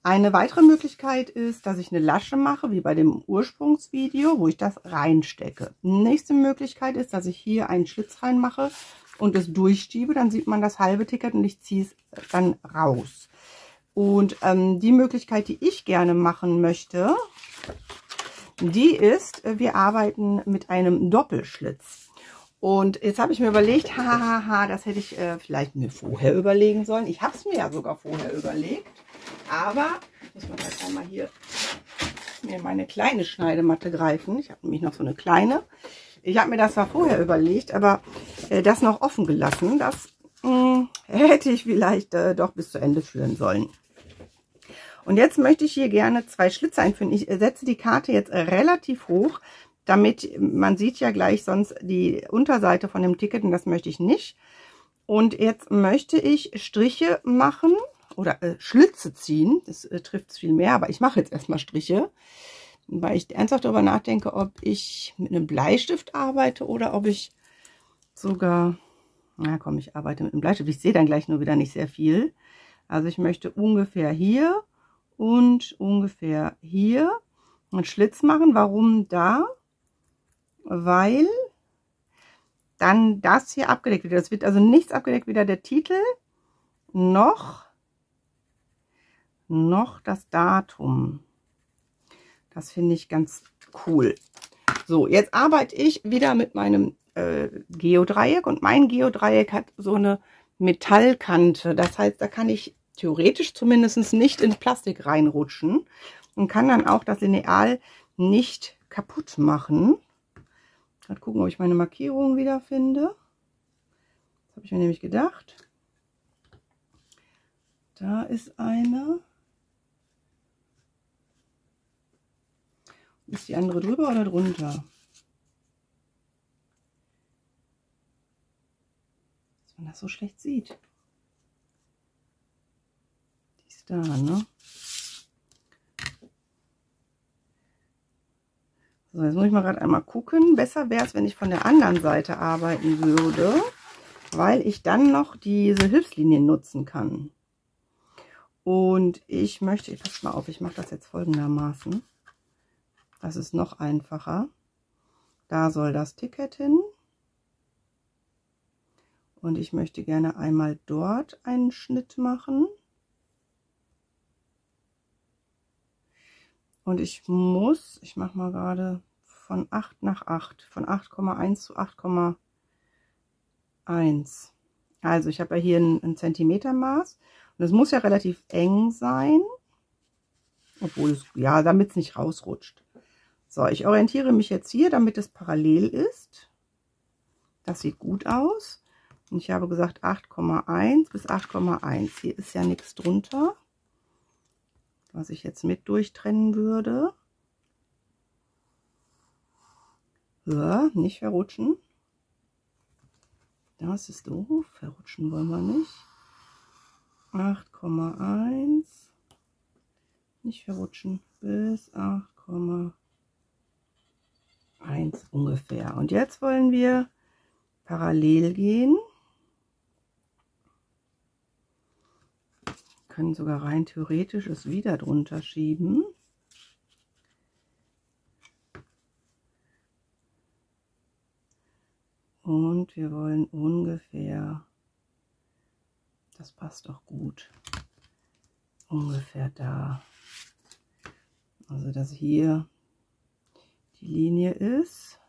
Eine weitere Möglichkeit ist, dass ich eine Lasche mache, wie bei dem Ursprungsvideo, wo ich das reinstecke. Nächste Möglichkeit ist, dass ich hier einen Schlitz reinmache und es durchschiebe. Dann sieht man das halbe Ticket und ich ziehe es dann raus. Und ähm, die Möglichkeit, die ich gerne machen möchte, die ist, wir arbeiten mit einem Doppelschlitz. Und jetzt habe ich mir überlegt, hahaha, das hätte ich äh, vielleicht mir vorher überlegen sollen. Ich habe es mir ja sogar vorher überlegt. Aber ich muss mal gleich einmal hier mir meine kleine Schneidematte greifen. Ich habe nämlich noch so eine kleine. Ich habe mir das zwar vorher überlegt, aber äh, das noch offen gelassen. Das mh, hätte ich vielleicht äh, doch bis zu Ende führen sollen. Und jetzt möchte ich hier gerne zwei Schlitze einführen. Ich setze die Karte jetzt relativ hoch, damit man sieht ja gleich sonst die Unterseite von dem Ticket und das möchte ich nicht. Und jetzt möchte ich Striche machen. Oder äh, Schlitze ziehen, das äh, trifft es viel mehr, aber ich mache jetzt erstmal Striche, weil ich ernsthaft darüber nachdenke, ob ich mit einem Bleistift arbeite oder ob ich sogar Na komm, ich arbeite mit dem Bleistift. Ich sehe dann gleich nur wieder nicht sehr viel. Also ich möchte ungefähr hier und ungefähr hier einen Schlitz machen. Warum da? Weil dann das hier abgedeckt wird. Das wird also nichts abgedeckt, weder der Titel noch, noch das Datum. Das finde ich ganz cool. So, jetzt arbeite ich wieder mit meinem äh, Geodreieck, und mein Geodreieck hat so eine Metallkante. Das heißt, da kann ich theoretisch zumindest nicht in Plastik reinrutschen und kann dann auch das Lineal nicht kaputt machen. Mal gucken, ob ich meine Markierung wieder finde. Das habe ich mir nämlich gedacht. Da ist eine. Ist die andere drüber oder drunter? Dass man das so schlecht sieht. Die ist da, ne? So, jetzt muss ich mal gerade einmal gucken. Besser wäre es, wenn ich von der anderen Seite arbeiten würde, weil ich dann noch diese Hilfslinien nutzen kann. Und ich möchte, ich passe mal auf, ich mache das jetzt folgendermaßen. Das ist noch einfacher. Da soll das Ticket hin. Und ich möchte gerne einmal dort einen Schnitt machen. Und ich muss, ich mache mal gerade von acht nach acht, von acht Komma eins zu acht Komma eins. Also ich habe ja hier ein, ein Zentimetermaß. Und es muss ja relativ eng sein. Obwohl es, ja, damit es nicht rausrutscht. So, ich orientiere mich jetzt hier, damit es parallel ist. Das sieht gut aus. Und ich habe gesagt acht Komma eins bis acht Komma eins. Hier ist ja nichts drunter, was ich jetzt mit durchtrennen würde. Ja, nicht verrutschen. Das ist doof. Verrutschen wollen wir nicht. acht Komma eins. Nicht verrutschen. Bis acht Komma eins. eins ungefähr. Und jetzt wollen wir parallel gehen. Wir können sogar rein theoretisch es wieder drunter schieben. Und wir wollen ungefähr, das passt doch gut, ungefähr da. Also das hier die Linie ist.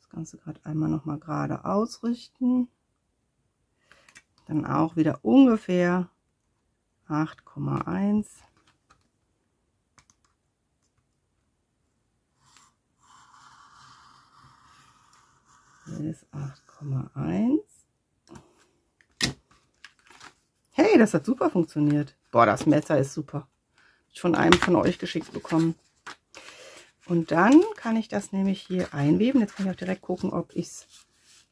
Das Ganze gerade einmal noch mal gerade ausrichten. Dann auch wieder ungefähr acht Komma eins. Hier ist acht Komma eins. Hey, das hat super funktioniert. Boah, das Messer ist super. Ich habe von einem von euch geschickt bekommen. Und dann kann ich das nämlich hier einweben. Jetzt kann ich auch direkt gucken, ob ich es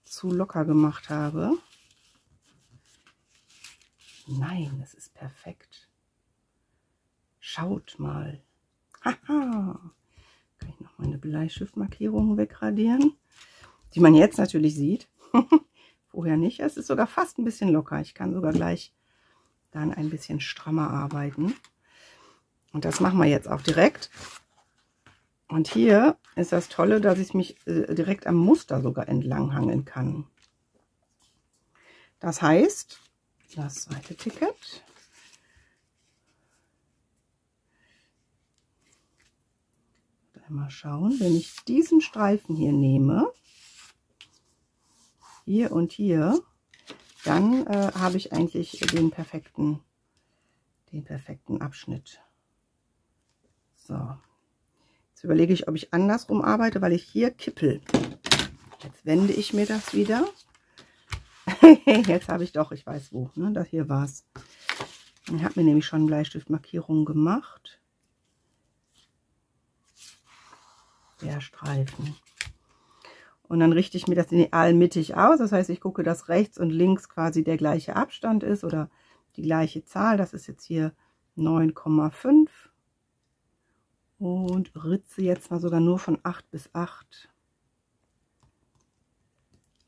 zu locker gemacht habe. Nein, das ist perfekt. Schaut mal. Haha. Kann ich noch meine Bleistiftmarkierungen wegradieren, die man jetzt natürlich sieht. Vorher nicht. Es ist sogar fast ein bisschen locker. Ich kann sogar gleich dann ein bisschen strammer arbeiten. Und das machen wir jetzt auch direkt. Und hier ist das Tolle, dass ich mich äh, direkt am Muster sogar entlang hangeln kann. Das heißt, das zweite Ticket. Einmal schauen, wenn ich diesen Streifen hier nehme, hier und hier, dann äh, habe ich eigentlich den perfekten, den perfekten Abschnitt. So. Jetzt überlege ich, ob ich andersrum arbeite, weil ich hier kippel. Jetzt wende ich mir das wieder. Jetzt habe ich doch, ich weiß wo, ne? Das hier war es. Ich habe mir nämlich schon Bleistiftmarkierungen gemacht. Der Streifen. Und dann richte ich mir das Lineal mittig aus. Das heißt, ich gucke, dass rechts und links quasi der gleiche Abstand ist oder die gleiche Zahl. Das ist jetzt hier neun Komma fünf. Und ritze jetzt mal sogar nur von acht bis acht.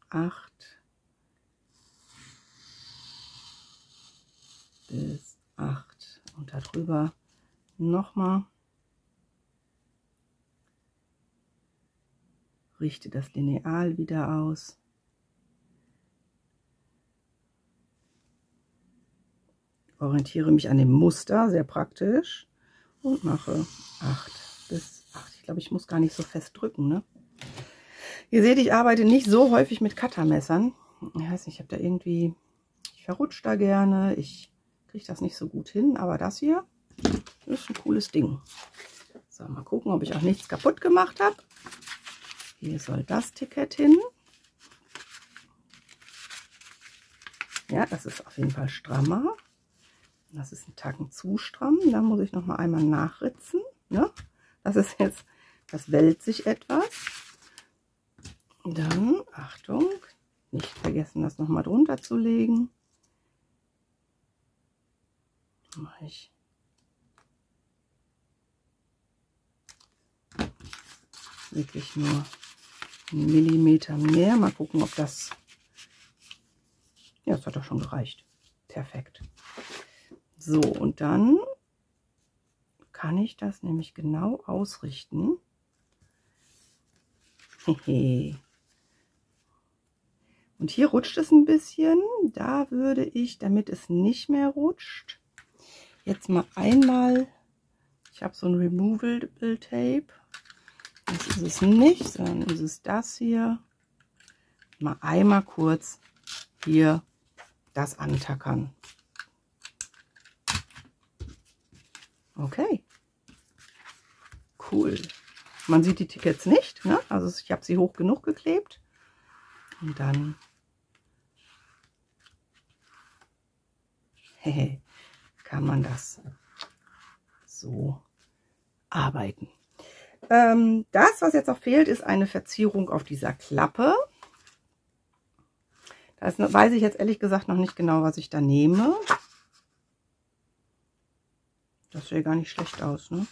acht ist acht. Und darüber nochmal. Richte das Lineal wieder aus. Orientiere mich an dem Muster, sehr praktisch. Und mache acht bis acht. Ich glaube, ich muss gar nicht so fest drücken, ne? Ihr seht, ich arbeite nicht so häufig mit Cuttermessern. Ich weiß nicht, ich habe da irgendwie... Ich verrutsche da gerne. Ich kriege das nicht so gut hin. Aber das hier ist ein cooles Ding. So, mal gucken, ob ich auch nichts kaputt gemacht habe. Hier soll das Ticket hin. Ja, das ist auf jeden Fall strammer. Das ist ein Tacken zu stramm. Da muss ich noch mal einmal nachritzen. Ja, das ist jetzt, das wellt sich etwas. Dann, Achtung, nicht vergessen, das noch mal drunter zu legen. Dann mache ich wirklich nur einen Millimeter mehr. Mal gucken, ob das... Ja, das hat doch schon gereicht. Perfekt. So, und dann kann ich das nämlich genau ausrichten. Und hier rutscht es ein bisschen. Da würde ich, damit es nicht mehr rutscht, jetzt mal einmal, ich habe so ein Removable Tape. Das ist es nicht, sondern ist es das hier. Mal einmal kurz hier das antackern. Okay, cool. Man sieht die Tickets nicht, ne? Also ich habe sie hoch genug geklebt. Und dann kann man das so arbeiten. Ähm, das, was jetzt noch fehlt, ist eine Verzierung auf dieser Klappe. Das weiß ich jetzt ehrlich gesagt noch nicht genau, was ich da nehme. Das sieht gar nicht schlecht aus, ne?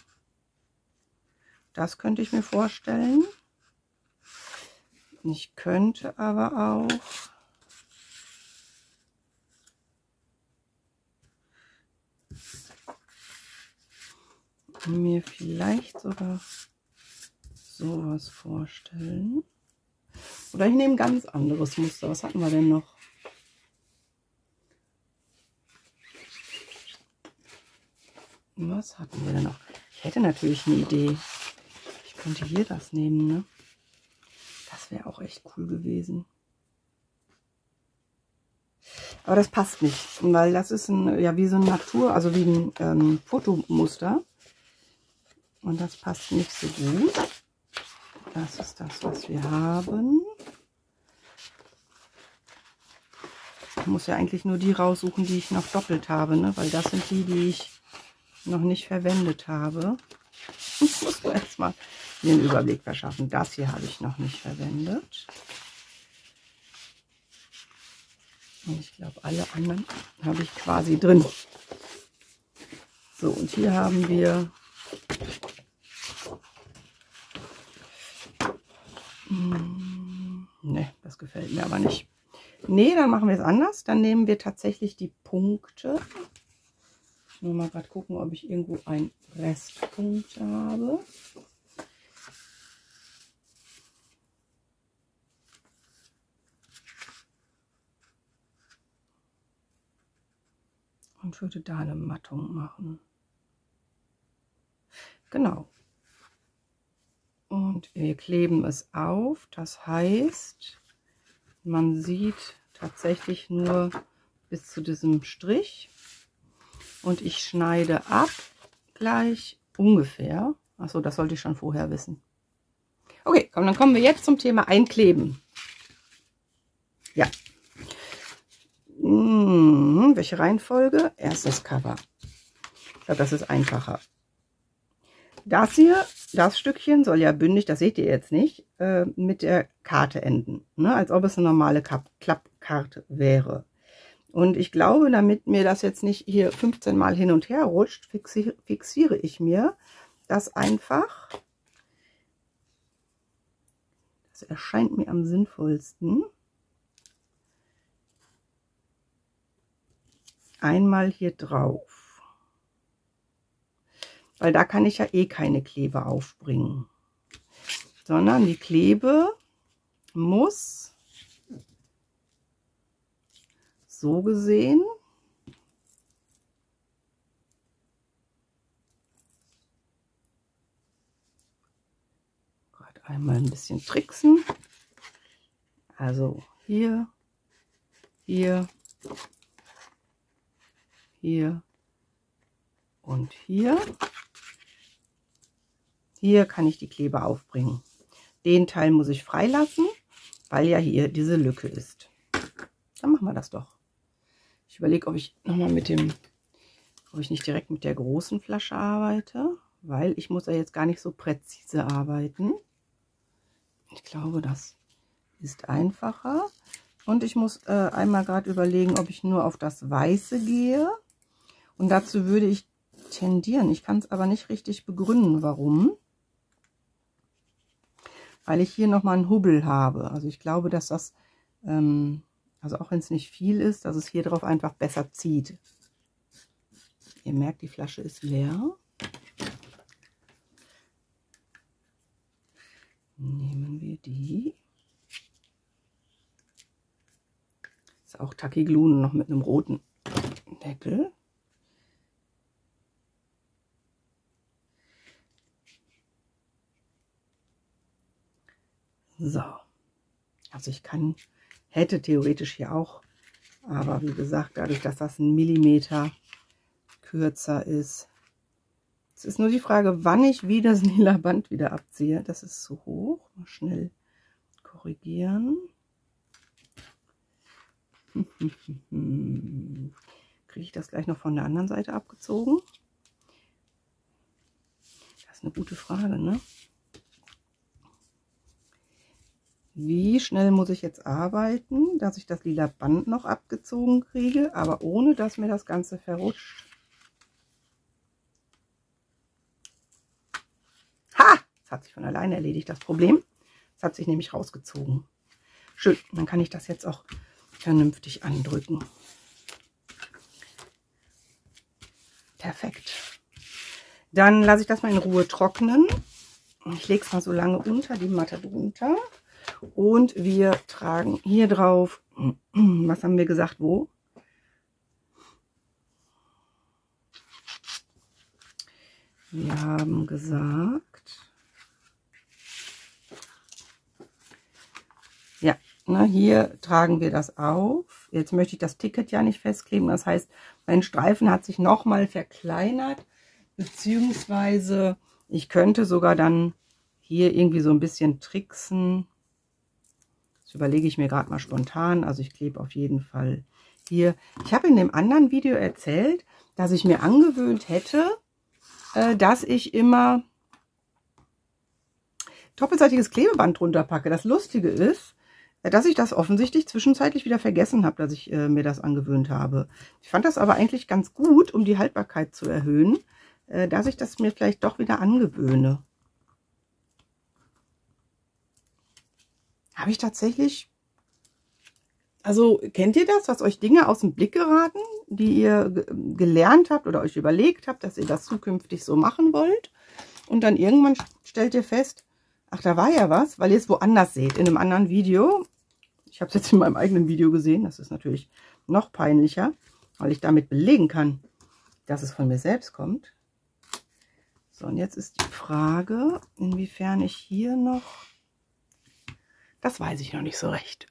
Das könnte ich mir vorstellen. Ich könnte aber auch... mir vielleicht sogar sowas vorstellen. Oder ich nehme ein ganz anderes Muster. Was hatten wir denn noch? Was hatten wir denn noch? Ich hätte natürlich eine Idee. Ich könnte hier das nehmen, ne? Das wäre auch echt cool gewesen. Aber das passt nicht, weil das ist ein, ja, wie so ein Natur, also wie ein ähm, Fotomuster. Und das passt nicht so gut. Das ist das, was wir haben. Ich muss ja eigentlich nur die raussuchen, die ich noch doppelt habe, ne? Weil das sind die, die ich noch nicht verwendet habe. Ich muss mir erstmal den Überblick verschaffen. Das hier habe ich noch nicht verwendet. Und ich glaube, alle anderen habe ich quasi drin. So, und hier haben wir... Ne, das gefällt mir aber nicht. Ne, dann machen wir es anders. Dann nehmen wir tatsächlich die Punkte. Ich muss mal gerade gucken, ob ich irgendwo einen Restpunkt habe. Und würde da eine Mattung machen. Genau. Und wir kleben es auf. Das heißt, man sieht tatsächlich nur bis zu diesem Strich. Und ich schneide ab gleich ungefähr. Achso, das sollte ich schon vorher wissen. Okay, komm, dann kommen wir jetzt zum Thema Einkleben. Ja. Hm, welche Reihenfolge? Erst das Cover. Ich glaube, das ist einfacher. Das hier, das Stückchen soll ja bündig, das seht ihr jetzt nicht, äh, mit der Karte enden. Ne? Als ob es eine normale Klappkarte wäre. Und ich glaube, damit mir das jetzt nicht hier fünfzehn Mal hin und her rutscht, fixiere, fixiere ich mir das einfach. Das erscheint mir am sinnvollsten. einmal hier drauf, weil da kann ich ja eh keine Klebe aufbringen, sondern die Klebe muss so gesehen gerade einmal ein bisschen tricksen, also hier, hier, hier und hier. Hier kann ich die Klebe aufbringen. Den Teil muss ich freilassen, weil ja hier diese Lücke ist. Dann machen wir das doch. Ich überlege, ob ich nochmal mit dem, ob ich nicht direkt mit der großen Flasche arbeite, weil ich muss ja jetzt gar nicht so präzise arbeiten. Ich glaube, das ist einfacher. Und ich muss äh, einmal gerade überlegen, ob ich nur auf das Weiße gehe. Und dazu würde ich tendieren. Ich kann es aber nicht richtig begründen, warum. Weil ich hier nochmal einen Hubbel habe. Also ich glaube, dass das, ähm, also auch wenn es nicht viel ist, dass es hier drauf einfach besser zieht. Ihr merkt, die Flasche ist leer. Nehmen wir die. Auch Takiglune noch mit einem roten Deckel. So, also ich kann, hätte theoretisch hier auch, aber wie gesagt, dadurch, dass das ein Millimeter kürzer ist. Es ist nur die Frage, wann ich wie das lila Band wieder abziehe. Das ist zu hoch. Mal schnell korrigieren. Kriege ich das gleich noch von der anderen Seite abgezogen? Das ist eine gute Frage, ne? Wie schnell muss ich jetzt arbeiten, dass ich das lila Band noch abgezogen kriege, aber ohne, dass mir das Ganze verrutscht? Ha! Das hat sich von alleine erledigt, das Problem. Das hat sich nämlich rausgezogen. Schön, dann kann ich das jetzt auch vernünftig andrücken. Perfekt. Dann lasse ich das mal in Ruhe trocknen. Ich lege es mal so lange unter die Matte drunter. Und wir tragen hier drauf, was haben wir gesagt, wo? Wir haben gesagt, ja, na, hier tragen wir das auf. Jetzt möchte ich das Ticket ja nicht festkleben. Das heißt, mein Streifen hat sich nochmal verkleinert. Beziehungsweise ich könnte sogar dann hier irgendwie so ein bisschen tricksen. Das überlege ich mir gerade mal spontan. Also ich klebe auf jeden Fall hier. Ich habe in dem anderen Video erzählt, dass ich mir angewöhnt hätte, dass ich immer doppelseitiges Klebeband drunter packe. Das Lustige ist, dass ich das offensichtlich zwischenzeitlich wieder vergessen habe, dass ich äh, mir das angewöhnt habe. Ich fand das aber eigentlich ganz gut, um die Haltbarkeit zu erhöhen, äh, dass ich das mir vielleicht doch wieder angewöhne. Habe ich tatsächlich... Also, kennt ihr das, dass euch Dinge aus dem Blick geraten, die ihr gelernt habt oder euch überlegt habt, dass ihr das zukünftig so machen wollt? Und dann irgendwann stellt ihr fest, ach, da war ja was, weil ihr es woanders seht, in einem anderen Video. Ich habe es jetzt in meinem eigenen Video gesehen. Das ist natürlich noch peinlicher, weil ich damit belegen kann, dass es von mir selbst kommt. So, und jetzt ist die Frage, inwiefern ich hier noch... Das weiß ich noch nicht so recht.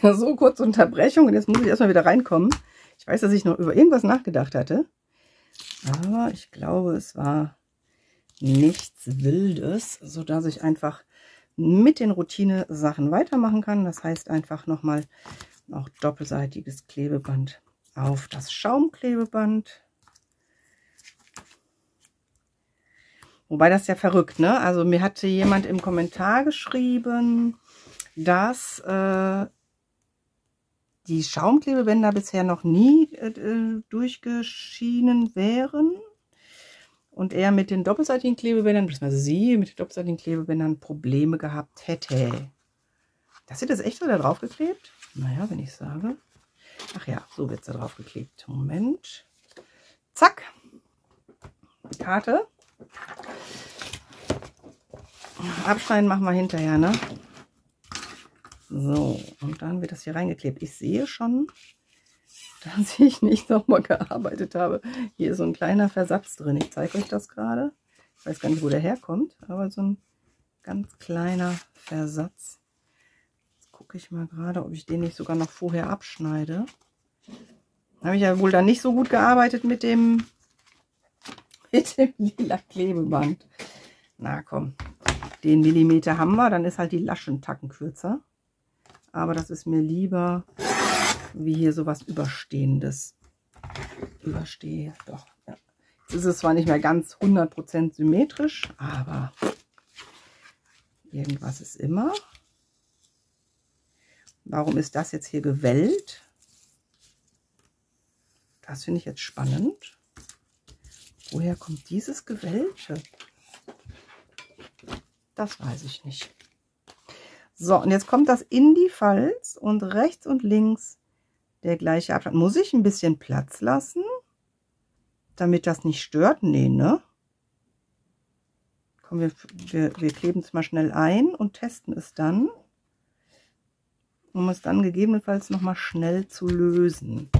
So, kurze Unterbrechung. Und jetzt muss ich erstmal wieder reinkommen. Ich weiß, dass ich noch über irgendwas nachgedacht hatte. Aber ich glaube, es war... nichts Wildes, so dass ich einfach mit den Routine-Sachen weitermachen kann. Das heißt einfach nochmal auch doppelseitiges Klebeband auf das Schaumklebeband. Wobei das ja verrückt, ne? Also mir hatte jemand im Kommentar geschrieben, dass äh, die Schaumklebebänder bisher noch nie äh, durchgeschienen wären. Und er mit den doppelseitigen Klebebändern, beziehungsweise sie mit den doppelseitigen Klebebändern Probleme gehabt hätte. Das hätte das echt wieder drauf geklebt? Naja, wenn ich sage. Ach ja, so wird es da drauf geklebt. Moment. Zack. Karte. Abschneiden machen wir hinterher, ne? So, und dann wird das hier reingeklebt. Ich sehe schon, dass ich nicht nochmal gearbeitet habe. Hier ist so ein kleiner Versatz drin. Ich zeige euch das gerade. Ich weiß gar nicht, wo der herkommt, aber so ein ganz kleiner Versatz. Jetzt gucke ich mal gerade, ob ich den nicht sogar noch vorher abschneide. Habe ich ja wohl dann nicht so gut gearbeitet mit dem, mit dem lila Klebeband. Na komm, den Millimeter haben wir, dann ist halt die Laschentacken kürzer. Aber das ist mir lieber, wie hier sowas Überstehendes. Überstehe, doch. Ja. Jetzt ist es zwar nicht mehr ganz hundert Prozent symmetrisch, aber irgendwas ist immer. Warum ist das jetzt hier gewellt? Das finde ich jetzt spannend. Woher kommt dieses Gewellte? Das weiß ich nicht. So, und jetzt kommt das in die Falz und rechts und links der gleiche Abstand. Muss ich ein bisschen Platz lassen, damit das nicht stört? Nee, ne? Komm, wir, wir, wir kleben es mal schnell ein und testen es dann, um es dann gegebenenfalls nochmal schnell zu lösen.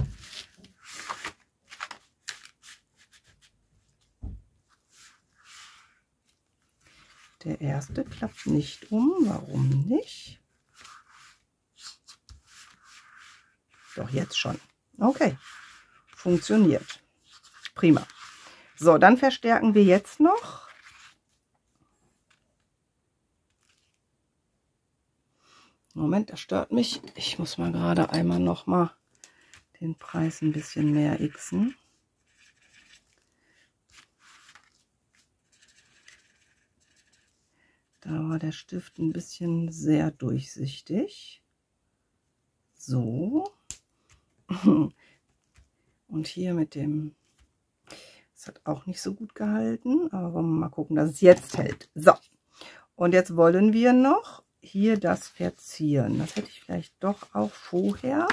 Der erste klappt nicht um. Warum nicht? Doch, jetzt schon. Okay, funktioniert. Prima. So, dann verstärken wir jetzt noch. Moment, das stört mich. Ich muss mal gerade einmal noch mal den Preis ein bisschen mehr xen. Da war der Stift ein bisschen sehr durchsichtig. So. Und hier mit dem, das hat auch nicht so gut gehalten, aber wollen wir mal gucken, dass es jetzt hält. So. Und jetzt wollen wir noch hier das verzieren. Das hätte ich vielleicht doch auch vorher.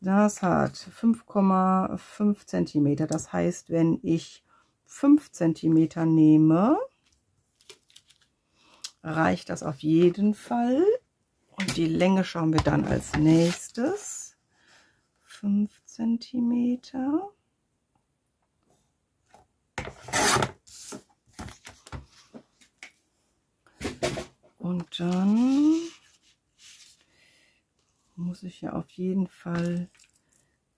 Das hat fünf Komma fünf Zentimeter. Das heißt, wenn ich fünf Zentimeter nehme, reicht das auf jeden Fall. Und die Länge schauen wir dann als nächstes. fünf Zentimeter. Und dann muss ich ja auf jeden Fall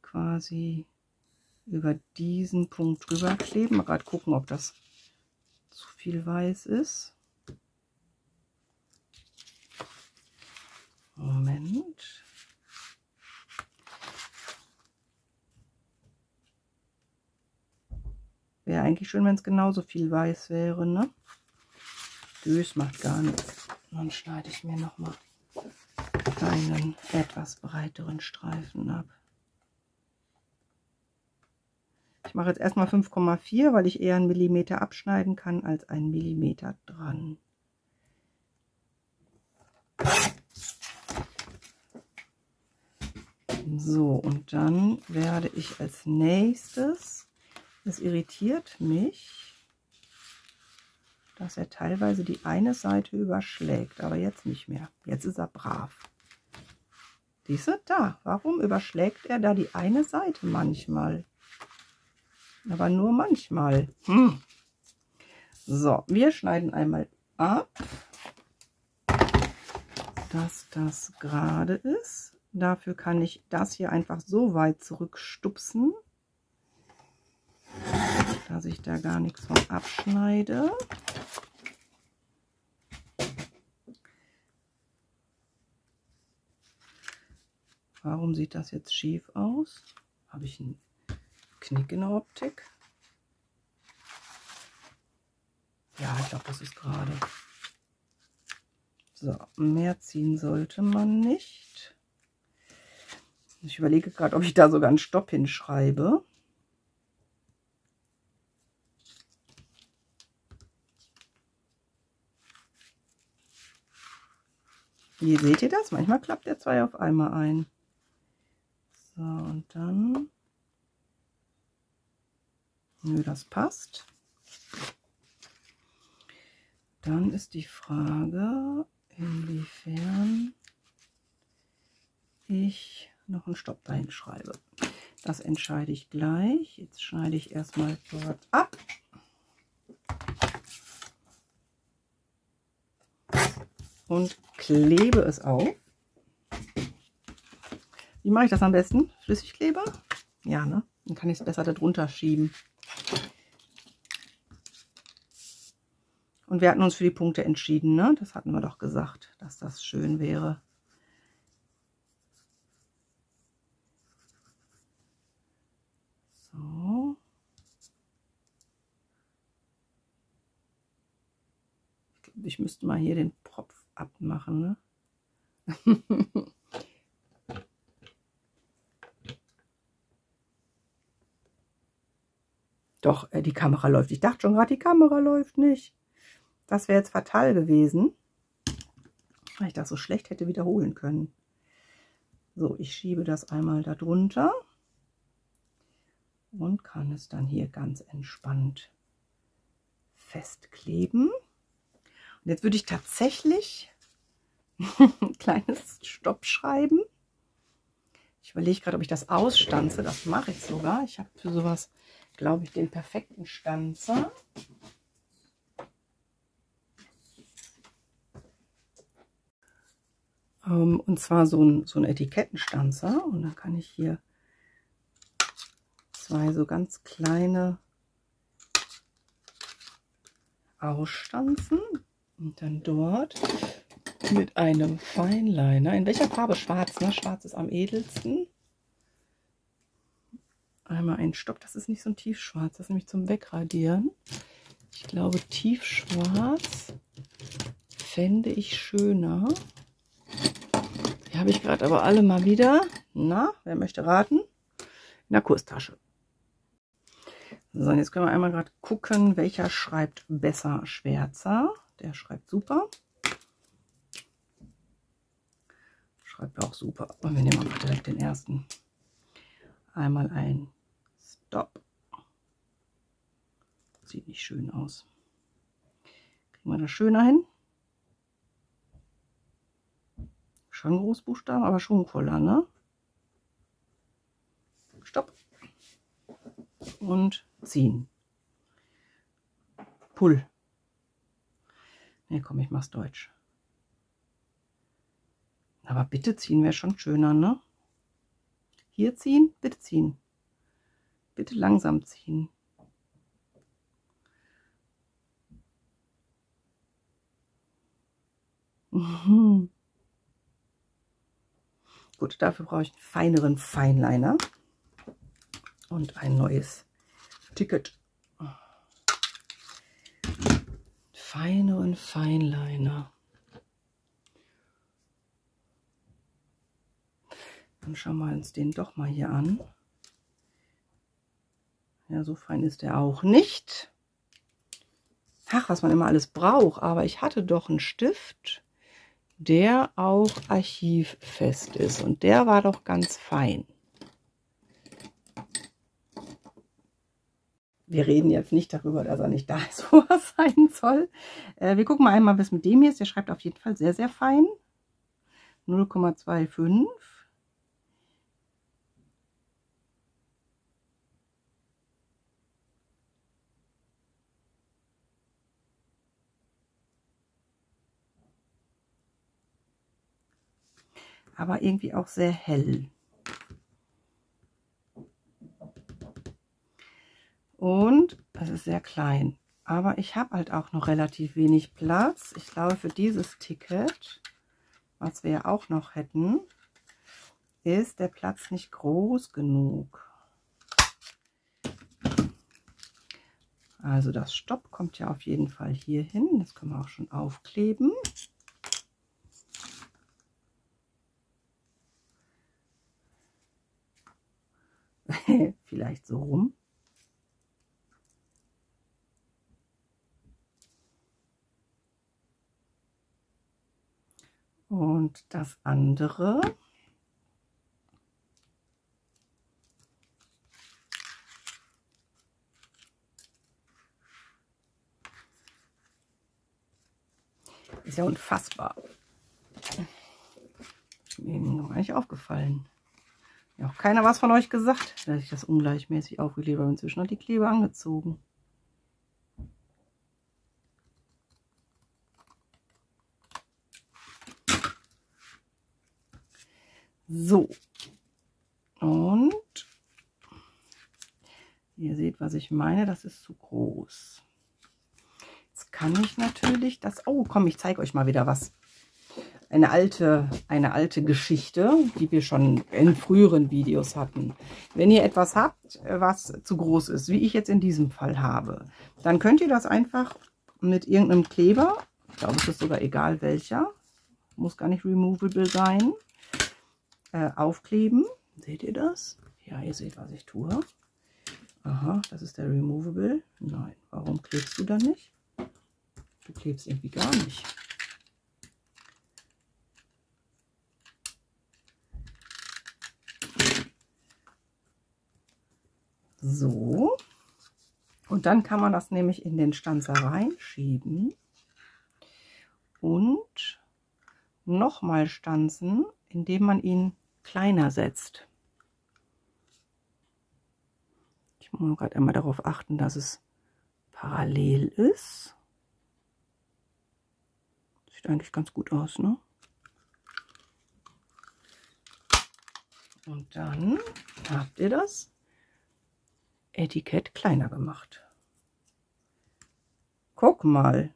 quasi über diesen Punkt drüber kleben. Mal gerade gucken, ob das zu viel weiß ist. Moment. Wäre eigentlich schön, wenn es genauso viel weiß wäre, ne? Das macht gar nichts. Dann schneide ich mir nochmal einen etwas breiteren Streifen ab. Ich mache jetzt erstmal fünf Komma vier, weil ich eher einen Millimeter abschneiden kann als einen Millimeter dran. So, und dann werde ich als nächstes, es irritiert mich, dass er teilweise die eine Seite überschlägt, aber jetzt nicht mehr. Jetzt ist er brav. Siehst du, da, warum überschlägt er da die eine Seite manchmal? Aber nur manchmal. Hm. So, wir schneiden einmal ab, dass das gerade ist. Dafür kann ich das hier einfach so weit zurückstupsen, dass ich da gar nichts von abschneide. Warum sieht das jetzt schief aus? Habe ich einen Knick in der Optik? Ja, ich glaube, das ist gerade. So, mehr ziehen sollte man nicht. Ich überlege gerade, ob ich da sogar einen Stopp hinschreibe. Hier seht ihr das. Manchmal klappt der zwei auf einmal ein. Und dann, nö, das passt. Dann ist die Frage, inwiefern ich noch einen Stopp dahin schreibe. Das entscheide ich gleich. Jetzt schneide ich erstmal dort ab. Und klebe es auf. Wie mache ich das am besten? Flüssigkleber? Ja, ne? Dann kann ich es besser darunter schieben. Und wir hatten uns für die Punkte entschieden, ne? Das hatten wir doch gesagt, dass das schön wäre. So. Ich glaube, ich müsste mal hier den Propf abmachen, ne? Doch, äh, die Kamera läuft. Ich dachte schon gerade, die Kamera läuft nicht. Das wäre jetzt fatal gewesen, weil ich das so schlecht hätte wiederholen können. So, ich schiebe das einmal da drunter und kann es dann hier ganz entspannt festkleben. Und jetzt würde ich tatsächlich ein kleines Stopp schreiben. Ich überlege gerade, ob ich das ausstanze. Das mache ich sogar. Ich habe für sowas, glaube ich, den perfekten Stanzer. Und zwar so ein, so ein Etikettenstanzer. Und dann kann ich hier zwei so ganz kleine ausstanzen. Und dann dort mit einem Feinliner. In welcher Farbe? Schwarz, ne? Schwarz ist am edelsten. Einmal einen Stopp. Das ist nicht so ein Tiefschwarz. Das ist nämlich zum Wegradieren. Ich glaube, Tiefschwarz fände ich schöner. Die habe ich gerade aber alle mal wieder. Na, wer möchte raten? In der Kurstasche. So, und jetzt können wir einmal gerade gucken, welcher schreibt besser. Schwärzer, der schreibt super. Schreibt auch super. Und wir nehmen mal direkt den ersten. Einmal ein Stop. Sieht nicht schön aus. Kriegen wir das schöner hin? Schon Großbuchstaben, aber schon Koller, ne? Stopp. Und ziehen. Pull. Ne, komm, ich mach's deutsch. Aber bitte ziehen wäre schon schöner, ne? Hier ziehen, bitte ziehen. Bitte langsam ziehen. Mhm. Gut, dafür brauche ich einen feineren Feinliner und ein neues Ticket. Feineren Feinliner. Dann schauen wir uns den doch mal hier an. Ja, so fein ist der auch nicht. Ach, was man immer alles braucht. Aber ich hatte doch einen Stift, der auch archivfest ist. Und der war doch ganz fein. Wir reden jetzt nicht darüber, dass er nicht da ist, wo er sein soll. Äh, wir gucken mal einmal, was mit dem hier ist. Der schreibt auf jeden Fall sehr, sehr fein. null Komma fünfundzwanzig. Aber irgendwie auch sehr hell. Und es ist sehr klein. Aber ich habe halt auch noch relativ wenig Platz. Ich glaube, für dieses Ticket, was wir ja auch noch hätten, ist der Platz nicht groß genug. Also das Stopp kommt ja auf jeden Fall hier hin. Das können wir auch schon aufkleben. Vielleicht so rum. Und das andere ist ja unfassbar. Ist mir eben noch gar nicht aufgefallen. Ja, auch keiner was von euch gesagt, dass ich das ungleichmäßig aufgeklebt habe. Inzwischen hat die Kleber angezogen. So. Und ihr seht, was ich meine. Das ist zu groß. Jetzt kann ich natürlich das... Oh, komm, ich zeige euch mal wieder was. Eine alte, eine alte Geschichte, die wir schon in früheren Videos hatten. Wenn ihr etwas habt, was zu groß ist, wie ich jetzt in diesem Fall habe, dann könnt ihr das einfach mit irgendeinem Kleber, ich glaube, es ist sogar egal welcher, muss gar nicht removable sein, äh, aufkleben. Seht ihr das? Ja, ihr seht, was ich tue. Aha, das ist der removable. Nein, warum klebst du dann nicht? Du klebst irgendwie gar nicht. So, und dann kann man das nämlich in den Stanzer reinschieben und nochmal stanzen, indem man ihn kleiner setzt. Ich muss gerade einmal darauf achten, dass es parallel ist. Sieht eigentlich ganz gut aus, ne? Und dann habt ihr das Etikett kleiner gemacht. Guck mal.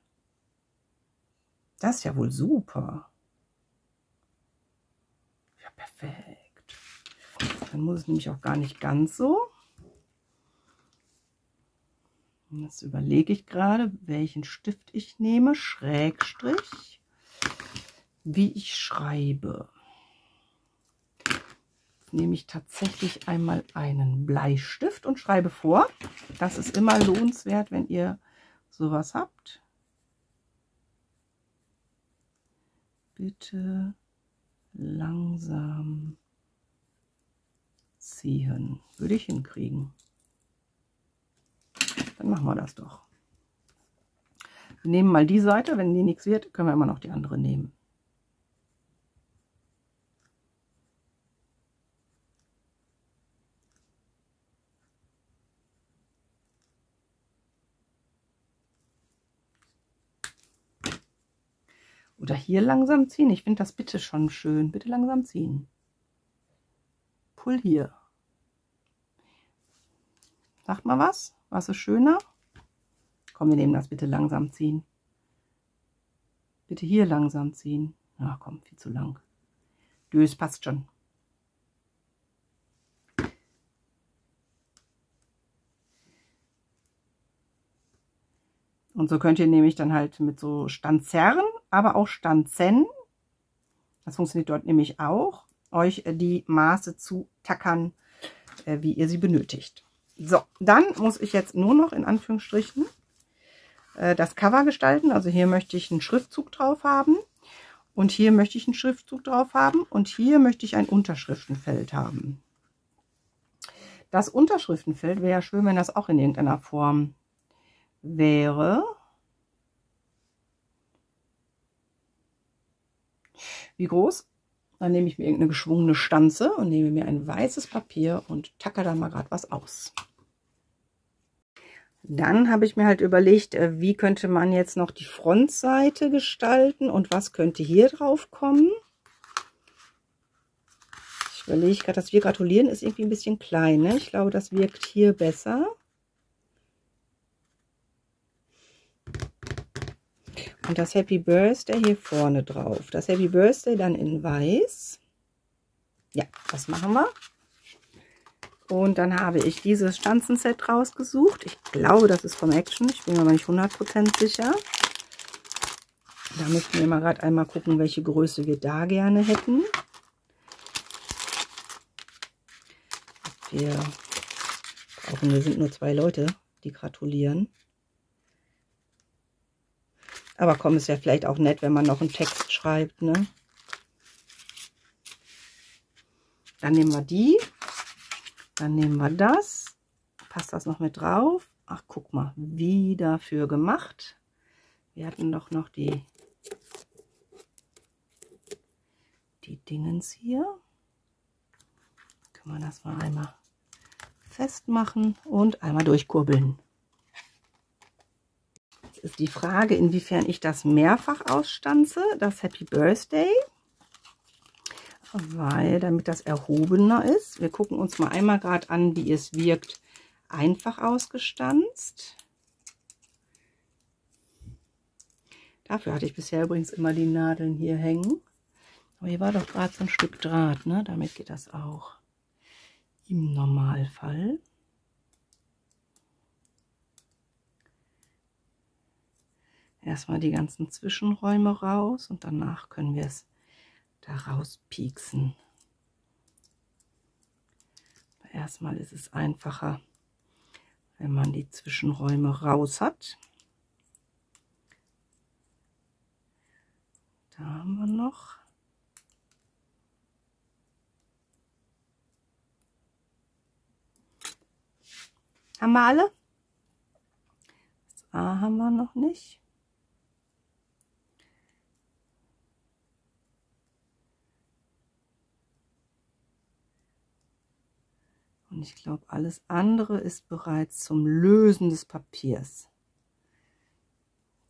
Das ist ja wohl super. Ja, perfekt. Dann muss es nämlich auch gar nicht ganz so. Und jetzt überlege ich gerade, welchen Stift ich nehme. Schrägstrich. Wie ich schreibe. Nehme ich tatsächlich einmal einen Bleistift und schreibe vor. Das ist immer lohnenswert, wenn ihr sowas habt. Bitte langsam ziehen. Würde ich hinkriegen. Dann machen wir das doch. Wir nehmen mal die Seite. Wenn die nichts wird, können wir immer noch die andere nehmen. Oder hier langsam ziehen. Ich finde das bitte schon schön. Bitte langsam ziehen. Pull hier. Sagt mal was? Was ist schöner? Komm, wir nehmen das bitte langsam ziehen. Bitte hier langsam ziehen. Ach komm, viel zu lang. Dös, passt schon. Und so könnt ihr nämlich dann halt mit so Stanzern, aber auch Stanzen, das funktioniert dort nämlich auch, euch die Maße zu tackern, wie ihr sie benötigt. So, dann muss ich jetzt nur noch in Anführungsstrichen das Cover gestalten. Also hier möchte ich einen Schriftzug drauf haben und hier möchte ich einen Schriftzug drauf haben und hier möchte ich ein Unterschriftenfeld haben. Das Unterschriftenfeld wäre ja schön, wenn das auch in irgendeiner Form wäre. Wie groß? Dann nehme ich mir irgendeine geschwungene Stanze und nehme mir ein weißes Papier und tacke da mal gerade was aus. Dann habe ich mir halt überlegt, wie könnte man jetzt noch die Frontseite gestalten und was könnte hier drauf kommen. Ich überlege gerade, dass wir gratulieren ist irgendwie ein bisschen klein, ne? Ich glaube, das wirkt hier besser. Und das Happy Birthday hier vorne drauf. Das Happy Birthday dann in weiß. Ja, das machen wir. Und dann habe ich dieses Stanzenset rausgesucht. Ich glaube, das ist vom Action. Ich bin mir aber nicht hundert Prozent sicher. Da müssen wir mal gerade einmal gucken, welche Größe wir da gerne hätten. Wir brauchen, wir sind nur zwei Leute, die gratulieren. Aber komm, ist ja vielleicht auch nett, wenn man noch einen Text schreibt, ne? Dann nehmen wir die. Dann nehmen wir das. Passt das noch mit drauf? Ach, guck mal, wie dafür gemacht. Wir hatten doch noch die die Dingens hier. Können wir das mal einmal festmachen und einmal durchkurbeln. Jetzt ist die Frage, inwiefern ich das mehrfach ausstanze, das Happy Birthday. Weil, damit das erhobener ist, wir gucken uns mal einmal gerade an, wie es wirkt, einfach ausgestanzt. Dafür hatte ich bisher übrigens immer die Nadeln hier hängen. Aber hier war doch gerade so ein Stück Draht, ne? Damit geht das auch im Normalfall. Erstmal die ganzen Zwischenräume raus und danach können wir es da rauspieksen. Aber erstmal ist es einfacher, wenn man die Zwischenräume raus hat. Da haben wir noch. Haben wir alle? Das A haben wir noch nicht. Und ich glaube, alles andere ist bereits zum Lösen des Papiers.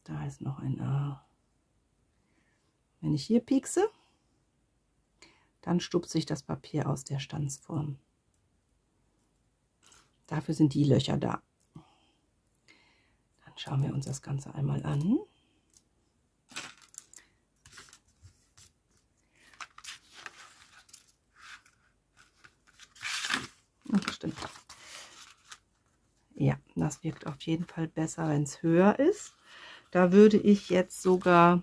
Da ist noch ein A. Wenn ich hier piekse, dann stupse ich das Papier aus der Stanzform. Dafür sind die Löcher da. Dann schauen wir uns das Ganze einmal an. Ja, das wirkt auf jeden Fall besser, wenn es höher ist. Da würde ich jetzt sogar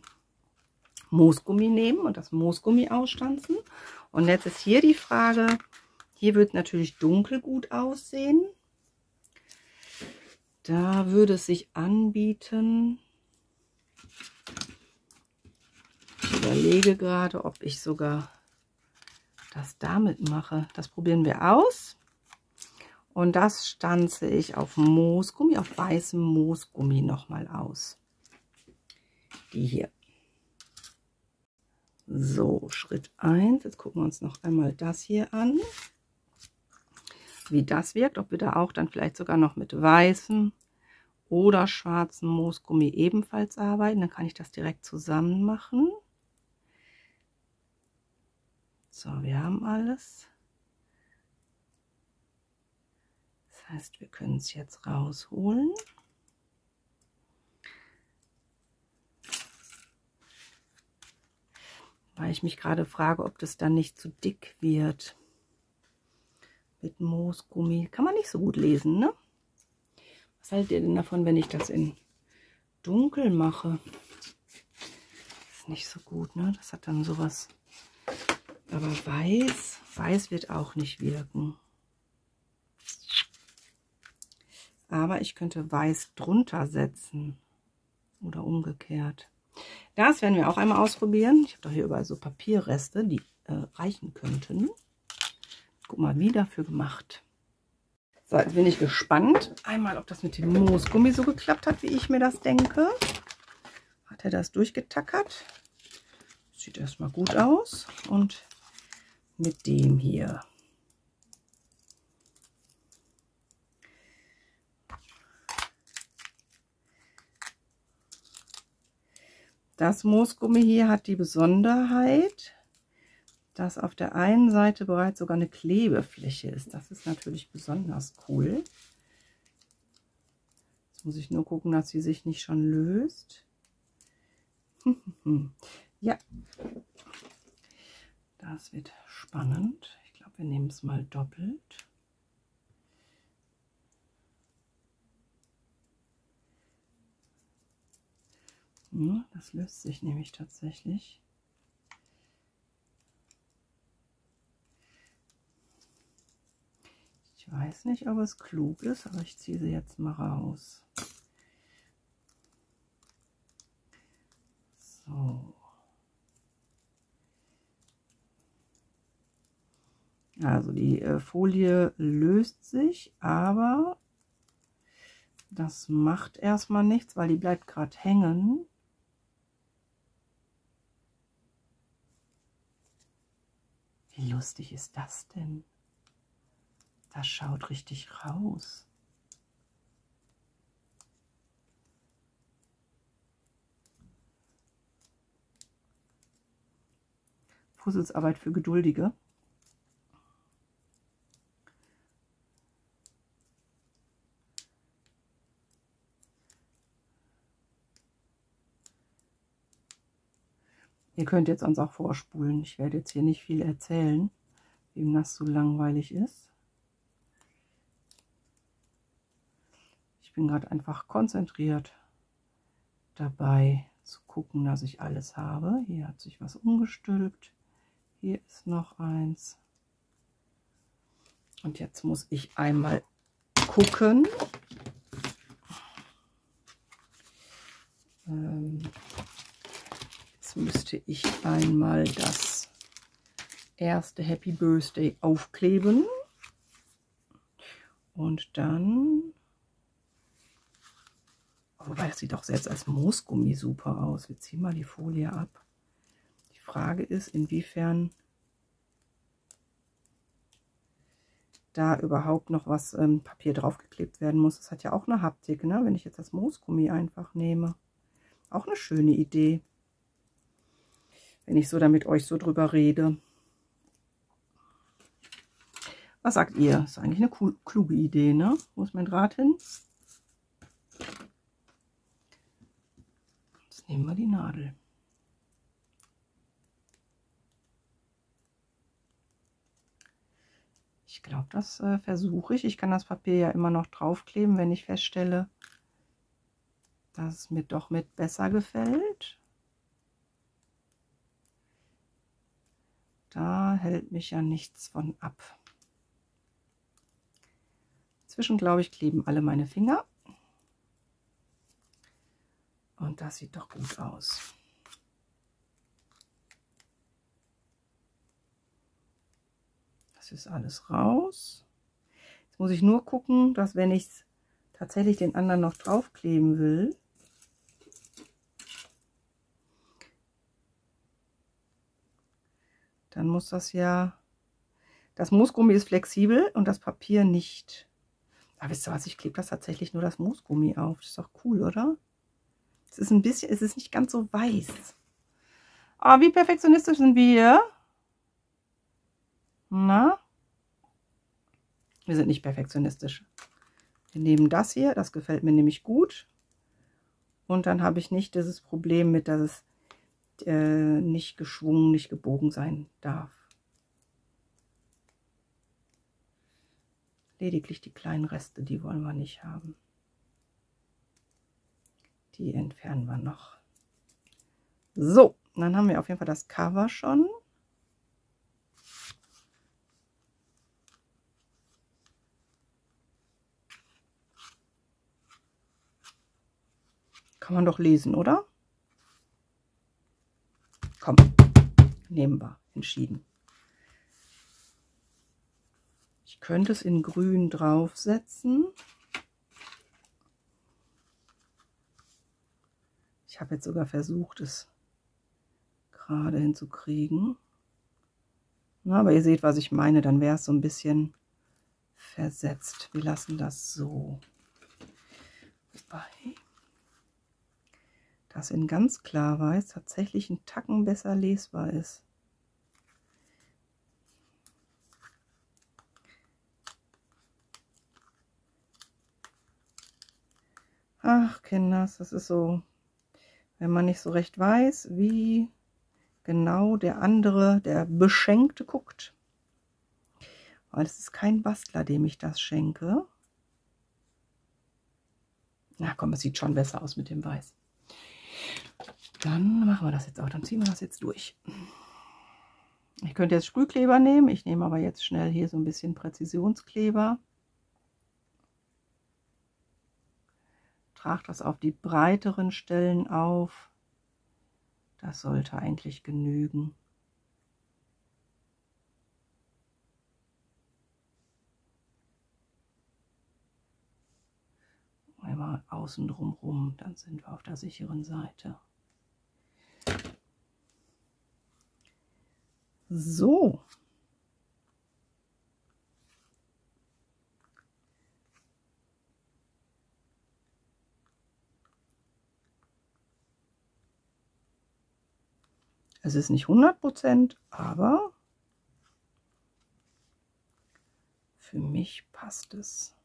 Moosgummi nehmen und das Moosgummi ausstanzen. Und jetzt ist hier die Frage, hier wird es natürlich dunkel gut aussehen. Da würde es sich anbieten. Ich überlege gerade, ob ich sogar das damit mache. Das probieren wir aus. Und das stanze ich auf Moosgummi, auf weißem Moosgummi nochmal aus. Die hier. So, Schritt eins. Jetzt gucken wir uns noch einmal das hier an. Wie das wirkt, ob wir da auch dann vielleicht sogar noch mit weißem oder schwarzem Moosgummi ebenfalls arbeiten. Dann kann ich das direkt zusammen machen. So, wir haben alles. Heißt, wir können es jetzt rausholen. Weil ich mich gerade frage, ob das dann nicht zu dick wird. Mit Moosgummi kann man nicht so gut lesen, ne? Was haltet ihr denn davon, wenn ich das in dunkel mache? Das ist nicht so gut, ne? Das hat dann sowas. Aber weiß, weiß wird auch nicht wirken. Aber ich könnte weiß drunter setzen oder umgekehrt. Das werden wir auch einmal ausprobieren. Ich habe doch hier überall so Papierreste, die äh, reichen könnten. Guck mal, wie dafür gemacht. So, jetzt bin ich gespannt. Einmal, ob das mit dem Moosgummi so geklappt hat, wie ich mir das denke. Hat er das durchgetackert? Sieht erstmal gut aus. Und mit dem hier. Das Moosgummi hier hat die Besonderheit, dass auf der einen Seite bereits sogar eine Klebefläche ist. Das ist natürlich besonders cool. Jetzt muss ich nur gucken, dass sie sich nicht schon löst. Ja, das wird spannend. Ich glaube, wir nehmen es mal doppelt. Das löst sich nämlich tatsächlich. Ich weiß nicht, ob es klug ist, aber ich ziehe sie jetzt mal raus. So. Also die Folie löst sich, aber das macht erstmal nichts, weil die bleibt gerade hängen. Wie lustig ist das denn? Das schaut richtig raus. Puzzlesarbeit für Geduldige. Ihr könnt jetzt uns auch vorspulen. Ich werde jetzt hier nicht viel erzählen, wem das so langweilig ist. Ich bin gerade einfach konzentriert dabei zu gucken, dass ich alles habe. Hier hat sich was umgestülpt. Hier ist noch eins. Und jetzt muss ich einmal gucken. Ähm müsste ich einmal das erste Happy Birthday aufkleben und dann, wobei das sieht auch selbst als Moosgummi super aus. Wir ziehen mal die Folie ab. Die Frage ist, inwiefern da überhaupt noch was ähm, Papier draufgeklebt werden muss. Das hat ja auch eine Haptik, ne? Wenn ich jetzt das Moosgummi einfach nehme. Auch eine schöne Idee. Wenn ich so damit euch so drüber rede. Was sagt ihr? Ist eigentlich eine cool, kluge Idee, ne? Wo ist mein Draht hin? Jetzt nehmen wir die Nadel. Ich glaube, das äh, versuche ich. Ich kann das Papier ja immer noch draufkleben, wenn ich feststelle, dass es mir doch mit besser gefällt. Da hält mich ja nichts von ab. Inzwischen, glaube ich, kleben alle meine Finger. Und das sieht doch gut aus. Das ist alles raus. Jetzt muss ich nur gucken, dass, wenn ich tatsächlich den anderen noch draufkleben will, dann muss das ja, das Moosgummi ist flexibel und das Papier nicht. Aber wisst ihr was, ich klebe das tatsächlich nur das Moosgummi auf. Das ist doch cool, oder? Es ist ein bisschen, es ist nicht ganz so weiß. Aber wie perfektionistisch sind wir? Na? Wir sind nicht perfektionistisch. Wir nehmen das hier, das gefällt mir nämlich gut. Und dann habe ich nicht dieses Problem mit, dass es nicht geschwungen, nicht gebogen sein darf. Lediglich die kleinen Reste, die wollen wir nicht haben. Die entfernen wir noch. So, dann haben wir auf jeden Fall das Cover schon. Kann man doch lesen, oder? Komm, nehmen wir, entschieden. Ich könnte es in grün draufsetzen. Ich habe jetzt sogar versucht, es gerade hinzukriegen. Na, aber ihr seht, was ich meine, dann wäre es so ein bisschen versetzt. Wir lassen das so. Wobei das in ganz klar weiß tatsächlich ein Tacken besser lesbar ist. Ach, Kinders, das ist so, wenn man nicht so recht weiß, wie genau der andere, der Beschenkte, guckt. Weil es ist kein Bastler, dem ich das schenke. Na komm, es sieht schon besser aus mit dem Weiß. Dann machen wir das jetzt auch, dann ziehen wir das jetzt durch. Ich könnte jetzt Sprühkleber nehmen, ich nehme aber jetzt schnell hier so ein bisschen Präzisionskleber. Trage das auf die breiteren Stellen auf. Das sollte eigentlich genügen. Einmal außen drumherum, dann sind wir auf der sicheren Seite. So, Es ist nicht hundert Prozent, aber für mich passt es.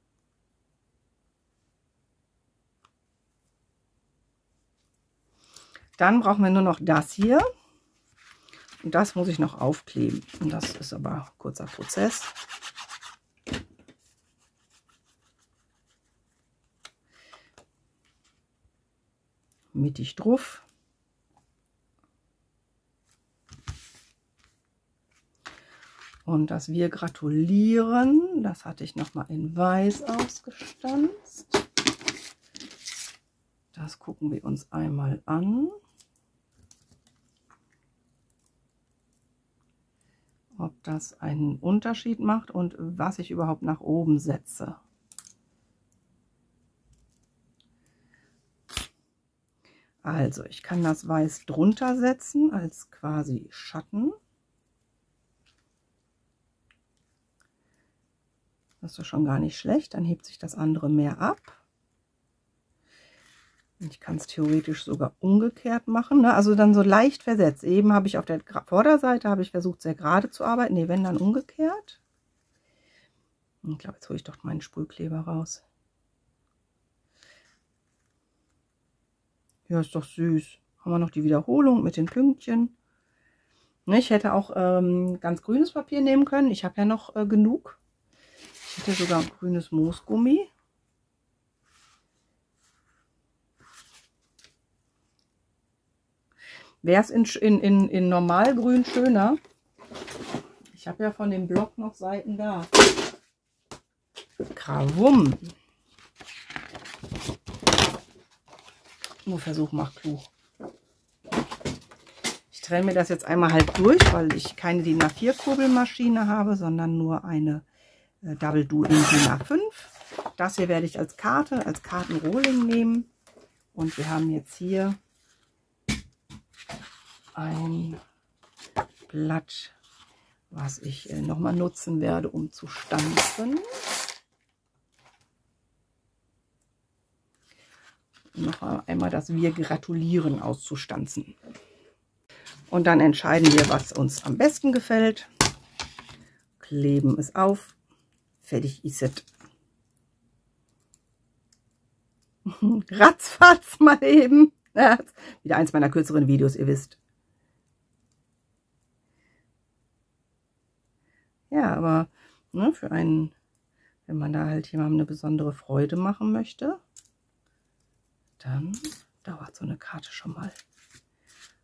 Dann brauchen wir nur noch das hier. Und das muss ich noch aufkleben. Und das ist aber ein kurzer Prozess. Mittig drauf. Und dass wir gratulieren, das hatte ich nochmal in Weiß ausgestanzt. Das gucken wir uns einmal an. Ob das einen Unterschied macht und was ich überhaupt nach oben setze. Also, ich kann das Weiß drunter setzen als quasi Schatten. Das ist doch schon gar nicht schlecht, dann hebt sich das andere mehr ab. Ich kann es theoretisch sogar umgekehrt machen, ne? Also dann so leicht versetzt. Eben habe ich auf der Vorderseite habe ich versucht, sehr gerade zu arbeiten. Ne, wenn dann umgekehrt. Ich glaube, jetzt hole ich doch meinen Sprühkleber raus. Ja, ist doch süß. Haben wir noch die Wiederholung mit den Pünktchen. Ne, ich hätte auch ähm, ganz grünes Papier nehmen können. Ich habe ja noch äh, genug. Ich hätte sogar grünes Moosgummi. Wäre es in, in, in, in Normalgrün schöner. Ich habe ja von dem Block noch Seiten da. Krawum. Nur Versuch macht klug. Ich trenne mir das jetzt einmal halb durch, weil ich keine D I N A vier Kurbelmaschine habe, sondern nur eine äh, Double Duo in D I N A fünf. Das hier werde ich als Karte, als Kartenrolling nehmen. Und wir haben jetzt hier ein Blatt, was ich äh, nochmal nutzen werde, um zu stanzen. Noch einmal, dass wir gratulieren auszustanzen. Und dann entscheiden wir, was uns am besten gefällt. Kleben es auf. Fertig ist es. Ratzfatz mal eben. Wieder eins meiner kürzeren Videos, ihr wisst. Ja, aber ne, für einen, wenn man da halt jemandem eine besondere Freude machen möchte, dann dauert so eine Karte schon mal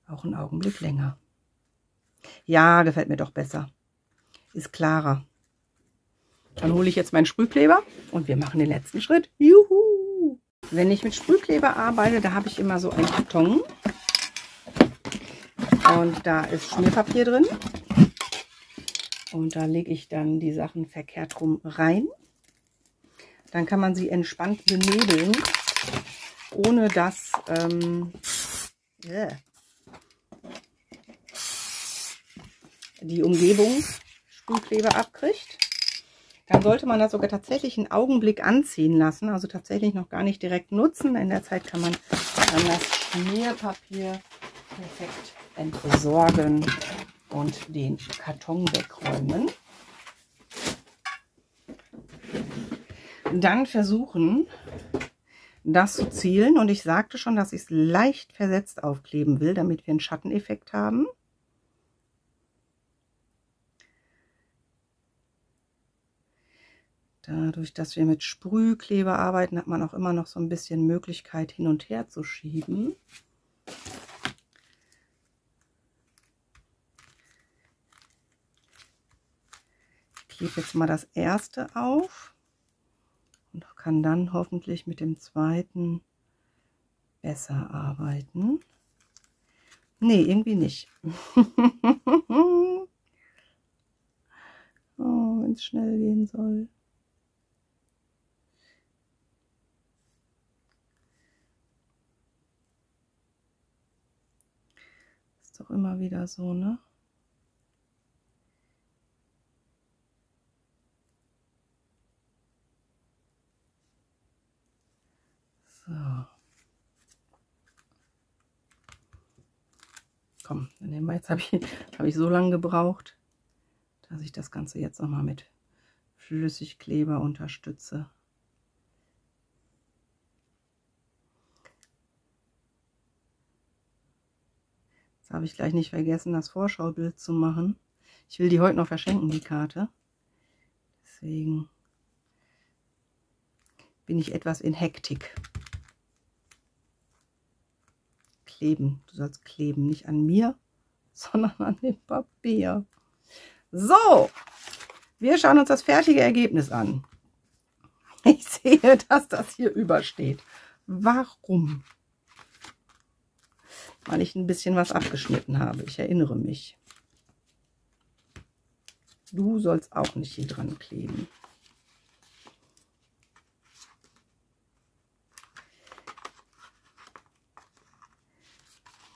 auch einen Augenblick länger. Ja, gefällt mir doch besser. Ist klarer. Dann hole ich jetzt meinen Sprühkleber und wir machen den letzten Schritt. Juhu! Wenn ich mit Sprühkleber arbeite, da habe ich immer so einen Karton. Und da ist Schmierpapier drin. Und da lege ich dann die Sachen verkehrt rum rein. Dann kann man sie entspannt benebeln, ohne dass ähm, yeah, die Umgebung Sprühkleber abkriegt. Dann sollte man das sogar tatsächlich einen Augenblick anziehen lassen, also tatsächlich noch gar nicht direkt nutzen. In der Zeit kann man dann das Schmierpapier perfekt entsorgen und den Karton wegräumen. Dann versuchen, das zu zielen. Und ich sagte schon, dass ich es leicht versetzt aufkleben will, damit wir einen Schatteneffekt haben. Dadurch, dass wir mit Sprühkleber arbeiten, hat man auch immer noch so ein bisschen Möglichkeit, hin und her zu schieben. Ich klebe jetzt mal das erste auf und kann dann hoffentlich mit dem zweiten besser arbeiten. Nee, irgendwie nicht. Oh, wenn es schnell gehen soll. Ist doch immer wieder so, ne? komm, dann nehmen wir jetzt, habe ich, hab ich so lange gebraucht, dass ich das Ganze jetzt nochmal mit Flüssigkleber unterstütze. Jetzt habe ich gleich nicht vergessen, das Vorschaubild zu machen. Ich will die heute noch verschenken, die Karte. Deswegen bin ich etwas in Hektik. Kleben. Du sollst kleben. Nicht an mir, sondern an dem Papier. So, wir schauen uns das fertige Ergebnis an. Ich sehe, dass das hier übersteht. Warum? Weil ich ein bisschen was abgeschnitten habe. Ich erinnere mich. Du sollst auch nicht hier dran kleben.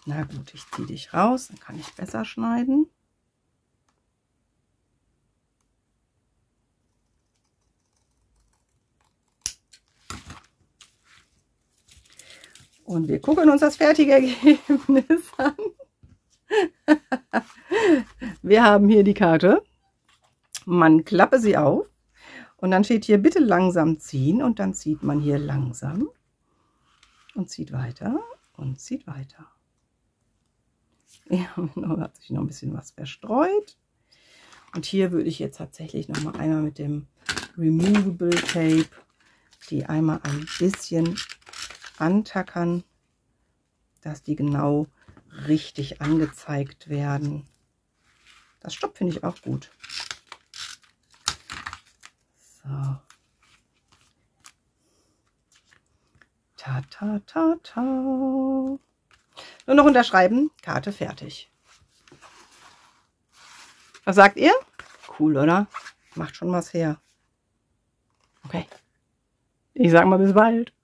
Na gut, ich ziehe dich raus, dann kann ich besser schneiden. Und wir gucken uns das fertige Ergebnis an. Wir haben hier die Karte. Man klappe sie auf und dann steht hier, bitte langsam ziehen, und dann zieht man hier langsam und zieht weiter und zieht weiter. Ja, hat sich noch ein bisschen was verstreut. Und hier würde ich jetzt tatsächlich noch mal einmal mit dem Removable Tape die einmal ein bisschen antackern, dass die genau richtig angezeigt werden. Das Stopp finde ich auch gut. So. Ta, ta, ta, ta. Nur noch unterschreiben, Karte fertig. Was sagt ihr? Cool, oder? Macht schon was her. Okay. Ich sag mal bis bald.